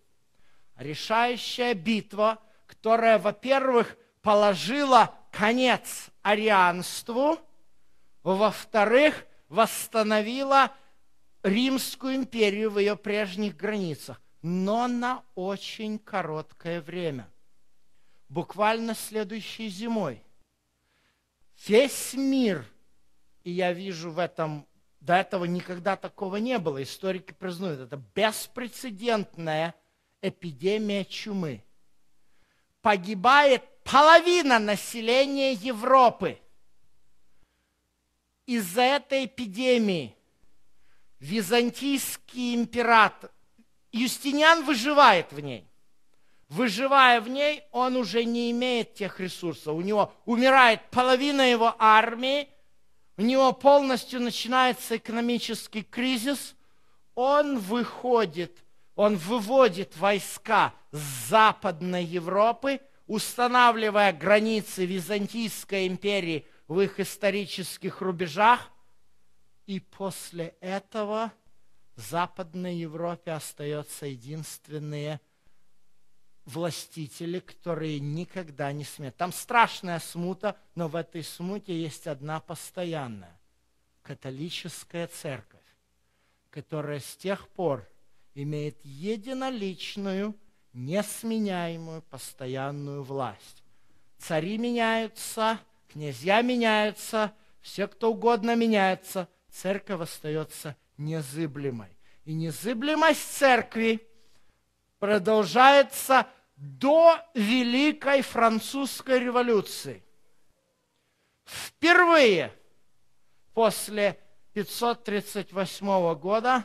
Решающая битва, которая, во-первых, положила конец арианству, во-вторых, восстановила Римскую империю в ее прежних границах, но на очень короткое время. Буквально следующей зимой. Весь мир, и я вижу в этом, до этого никогда такого не было, историки признают, это беспрецедентная эпидемия чумы. Погибает половина населения Европы. Из-за этой эпидемии византийский император, Юстиниан выживает в ней. Выживая в ней, он уже не имеет тех ресурсов. У него умирает половина его армии, у него полностью начинается экономический кризис. Он выходит, он выводит войска с Западной Европы, устанавливая границы Византийской империи в их исторических рубежах. И после этого в Западной Европе остаются единственные властители, которые никогда не смеют. Там страшная смута, но в этой смуте есть одна постоянная. Католическая церковь, которая с тех пор имеет единоличную, несменяемую, постоянную власть. Цари меняются, князья меняются, все кто угодно меняется. Церковь остается незыблемой. И незыблемость церкви продолжается до Великой Французской революции. Впервые после пятьсот тридцать восьмого года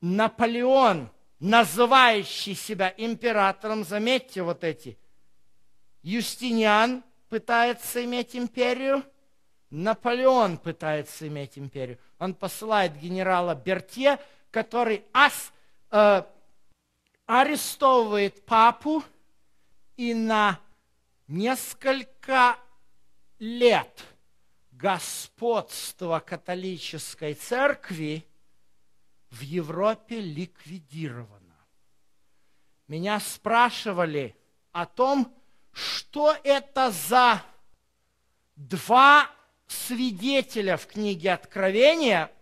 Наполеон, называющий себя императором, заметьте вот эти, Юстиниан пытается иметь империю, Наполеон пытается иметь империю. Он посылает генерала Бертье, который ас, э, арестовывает папу и на несколько лет господство католической церкви в Европе ликвидировано. Меня спрашивали о том, что это за два свидетеля в книге Откровения,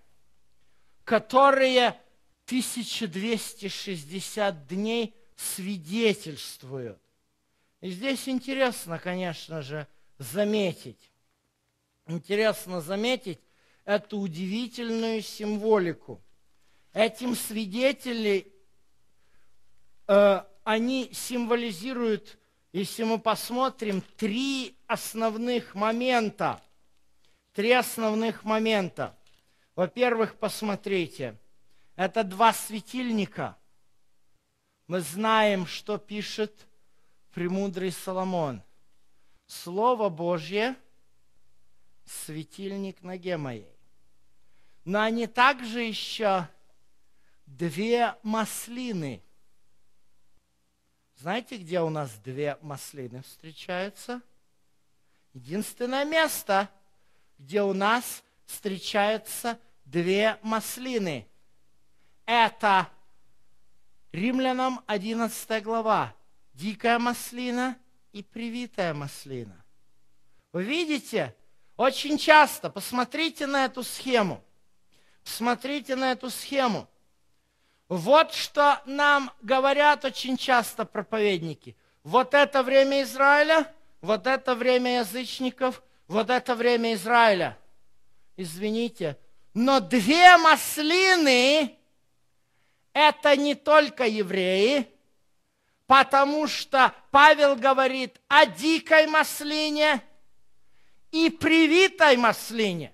которые тысяча двести шестьдесят дней свидетельствуют. И здесь интересно, конечно же, заметить, интересно заметить эту удивительную символику. Этим свидетели, э, они символизируют, если мы посмотрим, три основных момента. Три основных момента. Во-первых, посмотрите, это два светильника. Мы знаем, что пишет премудрый Соломон. Слово Божье – светильник ноге моей. Но они также еще две маслины. Знаете, где у нас две маслины встречаются? Единственное место, где у нас встречаются две маслины. Это Римлянам одиннадцатая глава. Дикая маслина и привитая маслина. Вы видите, очень часто, посмотрите на эту схему. Посмотрите на эту схему. Вот что нам говорят очень часто проповедники. Вот это время Израиля, вот это время язычников, вот это время Израиля. Извините, но две маслины – это не только евреи, потому что Павел говорит о дикой маслине и привитой маслине.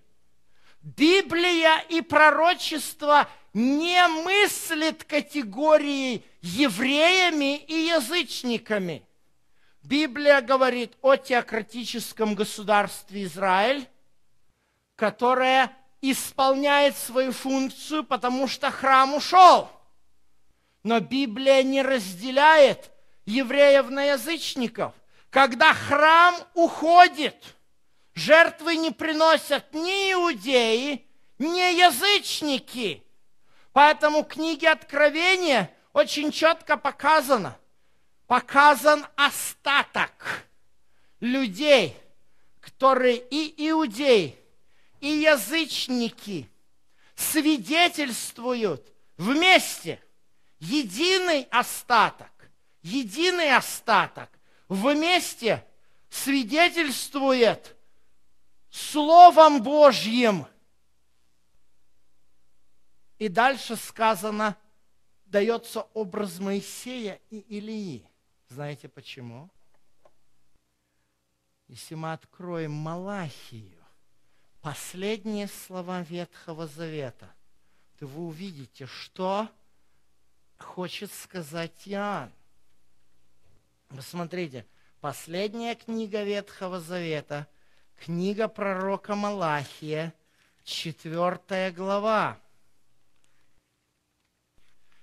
Библия и пророчество не мыслит категорией евреями и язычниками. Библия говорит о теократическом государстве Израиль, которое исполняет свою функцию, потому что храм ушел. Но Библия не разделяет евреев на язычников. Когда храм уходит, жертвы не приносят ни иудеи, ни язычники. Поэтому в книге Откровения очень четко показано, показан остаток людей, которые и иудеи, и язычники свидетельствуют вместе. Единый остаток, единый остаток вместе свидетельствует Словом Божьим. И дальше сказано, дается образ Моисея и Илии. Знаете почему? Если мы откроем Малахию, последние слова Ветхого Завета, то вы увидите, что хочет сказать Иоанн. Посмотрите, последняя книга Ветхого Завета, книга пророка Малахия, четвертая глава.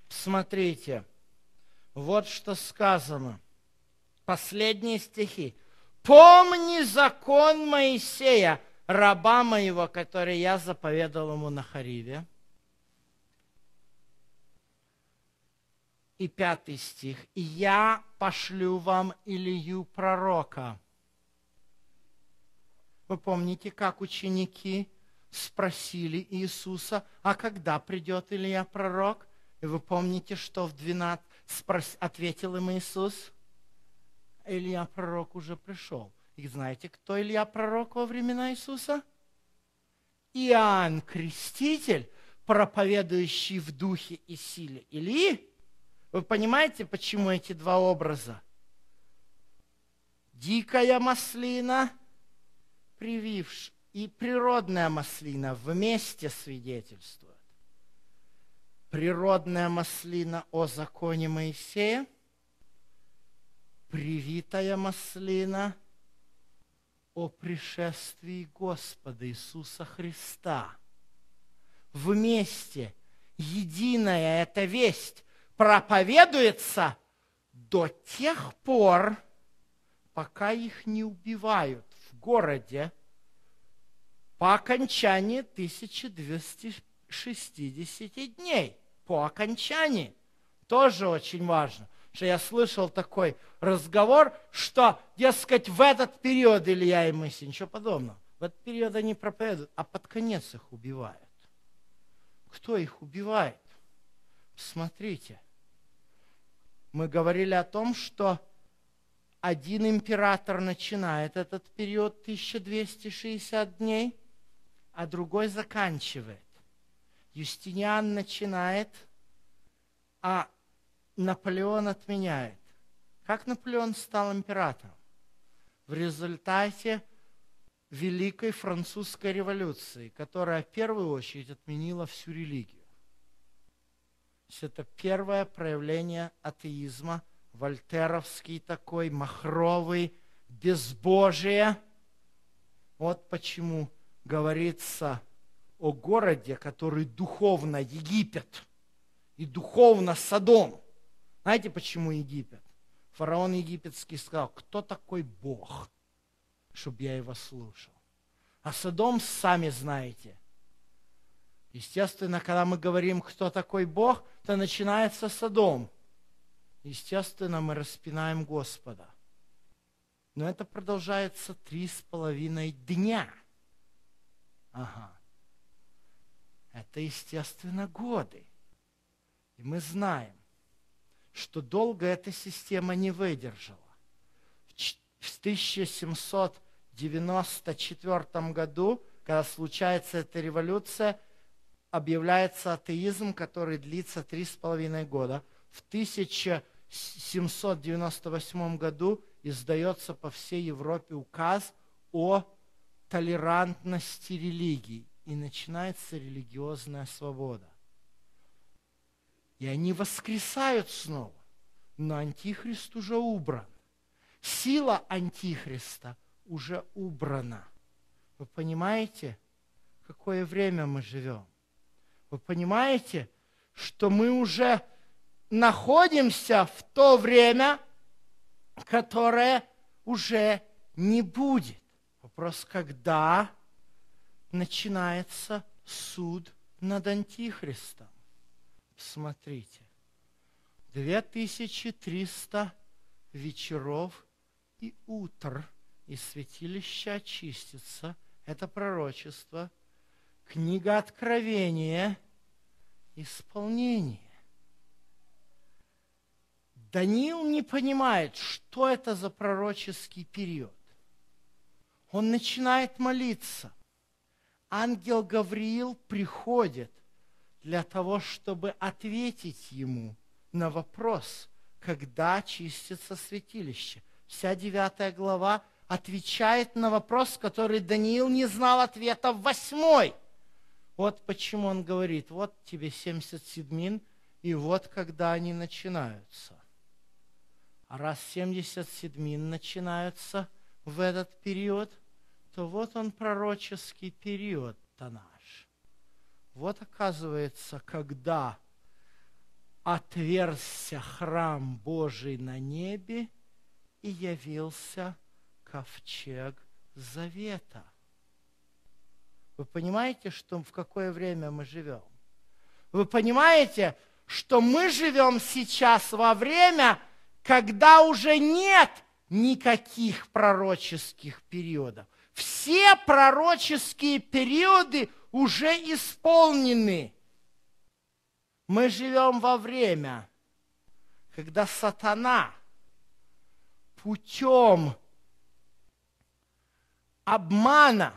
Смотрите, вот что сказано. Последние стихи. «Помни закон Моисея, раба моего, который я заповедал ему на Хориве». И пятый стих. «И я пошлю вам Илию пророка». Вы помните, как ученики спросили Иисуса, а когда придет Илия пророк? И вы помните, что в двенадцать спрос... ответил им Иисус? Илия пророк уже пришел. И знаете, кто Илия пророк во времена Иисуса? Иоанн Креститель, проповедующий в духе и силе Илии. Вы понимаете, почему эти два образа? Дикая маслина, привившая, и природная маслина вместе свидетельствуют. Природная маслина о законе Моисея, привитая маслина о пришествии Господа Иисуса Христа. Вместе единая эта весть проповедуется до тех пор, пока их не убивают в городе по окончании тысячи двухсот шестидесяти дней. По окончании. Тоже очень важно, что я слышал такой разговор, что, дескать, в этот период Илья и Моисей, ничего подобного, в этот период они проповедуют, а под конец их убивают. Кто их убивает? Смотрите, мы говорили о том, что один император начинает этот период тысяча двести шестьдесят дней, а другой заканчивает. Юстиниан начинает, а Наполеон отменяет. Как Наполеон стал императором? В результате Великой Французской революции, которая в первую очередь отменила всю религию. То есть это первое проявление атеизма, вольтеровский такой, махровый, безбожие. Вот почему говорится о городе, который духовно Египет и духовно Содом. Знаете, почему Египет? Фараон египетский сказал, кто такой Бог, чтобы я его слушал. А Содом сами знаете. Естественно, когда мы говорим, кто такой Бог, то начинается Содом. Естественно, мы распинаем Господа. Но это продолжается три с половиной дня. Ага. Это, естественно, годы. И мы знаем, что долго эта система не выдержала. В тысяча семьсот девяносто четвёртом году, когда случается эта революция, объявляется атеизм, который длится три с половиной года. В тысяча семьсот девяносто восьмом году издается по всей Европе указ о толерантности религий. И начинается религиозная свобода. И они воскресают снова. Но Антихрист уже убран. Сила Антихриста уже убрана. Вы понимаете, в какое время мы живем? Вы понимаете, что мы уже находимся в то время, которое уже не будет. Вопрос, когда начинается суд над Антихристом? Смотрите, две тысячи триста вечеров и утр, и святилище очистится. Это пророчество. Книга Откровения, исполнение. Даниил не понимает, что это за пророческий период. Он начинает молиться. Ангел Гавриил приходит для того, чтобы ответить ему на вопрос, когда очистится святилище. Вся девятая глава отвечает на вопрос, который Даниил не знал ответа в восьмой. Вот почему он говорит, вот тебе семьдесят седьмин, и вот когда они начинаются. А раз семьдесят седьмин начинаются в этот период, то вот он пророческий период-то наш. Вот оказывается, когда отверзся храм Божий на небе и явился ковчег завета. Вы понимаете, что, в какое время мы живем? Вы понимаете, что мы живем сейчас во время, когда уже нет никаких пророческих периодов. Все пророческие периоды уже исполнены. Мы живем во время, когда сатана путем обмана,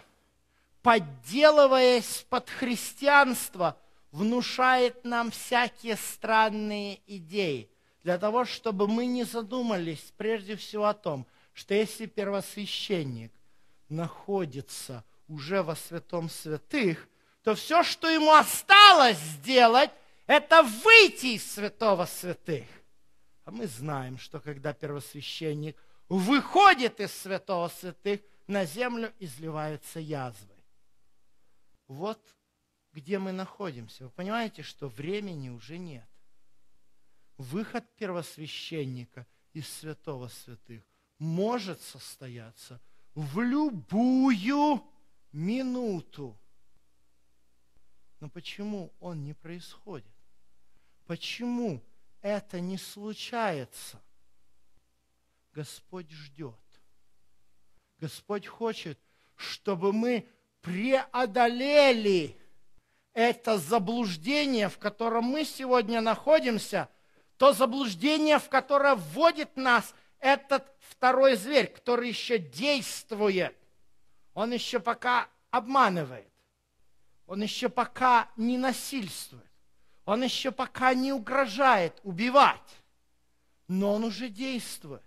подделываясь под христианство, внушает нам всякие странные идеи, для того, чтобы мы не задумались прежде всего о том, что если первосвященник находится уже во святом святых, то все, что ему осталось сделать, это выйти из святого святых. А мы знаем, что когда первосвященник выходит из святого святых, на землю изливаются язвы. Вот где мы находимся. Вы понимаете, что времени уже нет. Выход первосвященника из святого святых может состояться в любую минуту. Но почему он не происходит? Почему это не случается? Господь ждет. Господь хочет, чтобы мы преодолели это заблуждение, в котором мы сегодня находимся, то заблуждение, в которое вводит нас этот второй зверь, который еще действует. Он еще пока обманывает. Он еще пока не насильствует. Он еще пока не угрожает убивать. Но он уже действует.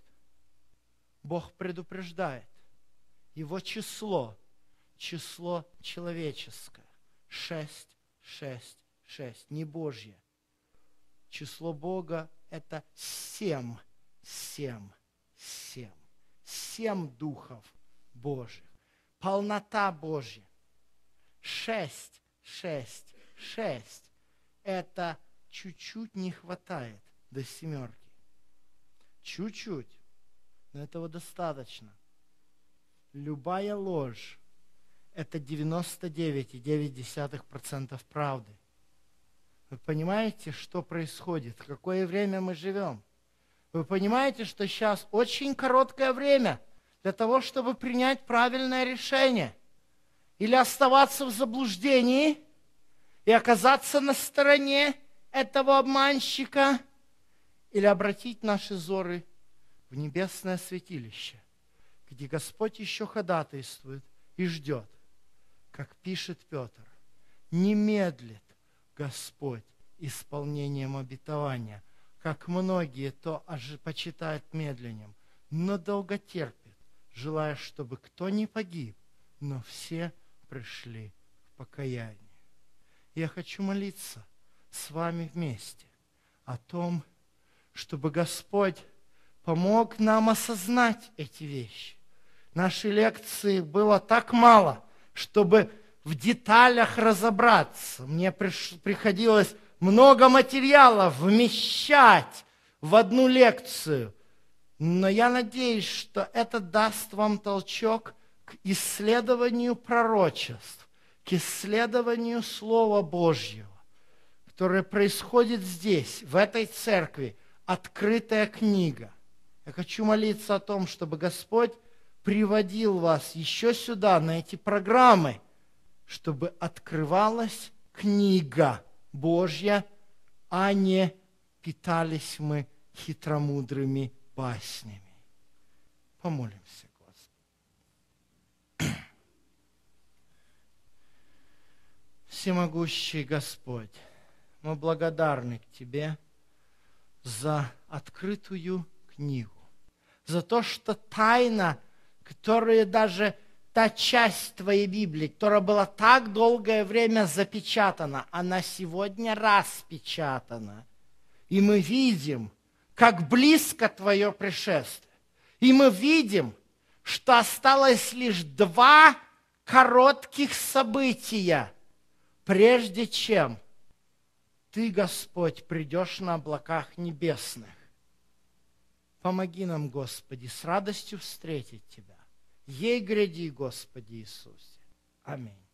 Бог предупреждает. Его число, число человеческое, шесть, шесть, шесть, не Божье. Число Бога – это семь, семь, семь, семь духов Божьих, полнота Божья. Шесть, шесть, шесть – это чуть-чуть не хватает до семерки. Чуть-чуть, но этого достаточно. Любая ложь – это девяносто девять и девять десятых процента правды. Вы понимаете, что происходит? В какое время мы живем? Вы понимаете, что сейчас очень короткое время для того, чтобы принять правильное решение? Или оставаться в заблуждении и оказаться на стороне этого обманщика или обратить наши взоры в небесное святилище, где Господь еще ходатайствует и ждет, как пишет Петр, не медлит Господь исполнением обетования, как многие то почитают медленным, но долго терпит, желая, чтобы кто не погиб, но все пришли в покаяние. Я хочу молиться с вами вместе о том, чтобы Господь помог нам осознать эти вещи. Нашей лекции было так мало, чтобы в деталях разобраться. Мне приходилось много материала вмещать в одну лекцию. Но я надеюсь, что это даст вам толчок к исследованию пророчеств, к исследованию Слова Божьего, которое происходит здесь, в этой церкви, открытая книга. Я хочу молиться о том, чтобы Господь приводил вас еще сюда, на эти программы, чтобы открывалась книга Божья, а не питались мы хитромудрыми баснями. Помолимся, Господи. Всемогущий Господь, мы благодарны к Тебе за открытую книгу, за то, что тайна, которая даже та часть Твоей Библии, которая была так долгое время запечатана, она сегодня распечатана. И мы видим, как близко Твое пришествие. И мы видим, что осталось лишь два коротких события, прежде чем Ты, Господь, придешь на облаках небесных. Помоги нам, Господи, с радостью встретить Тебя. Ей гряди, Господи Иисусе. Аминь.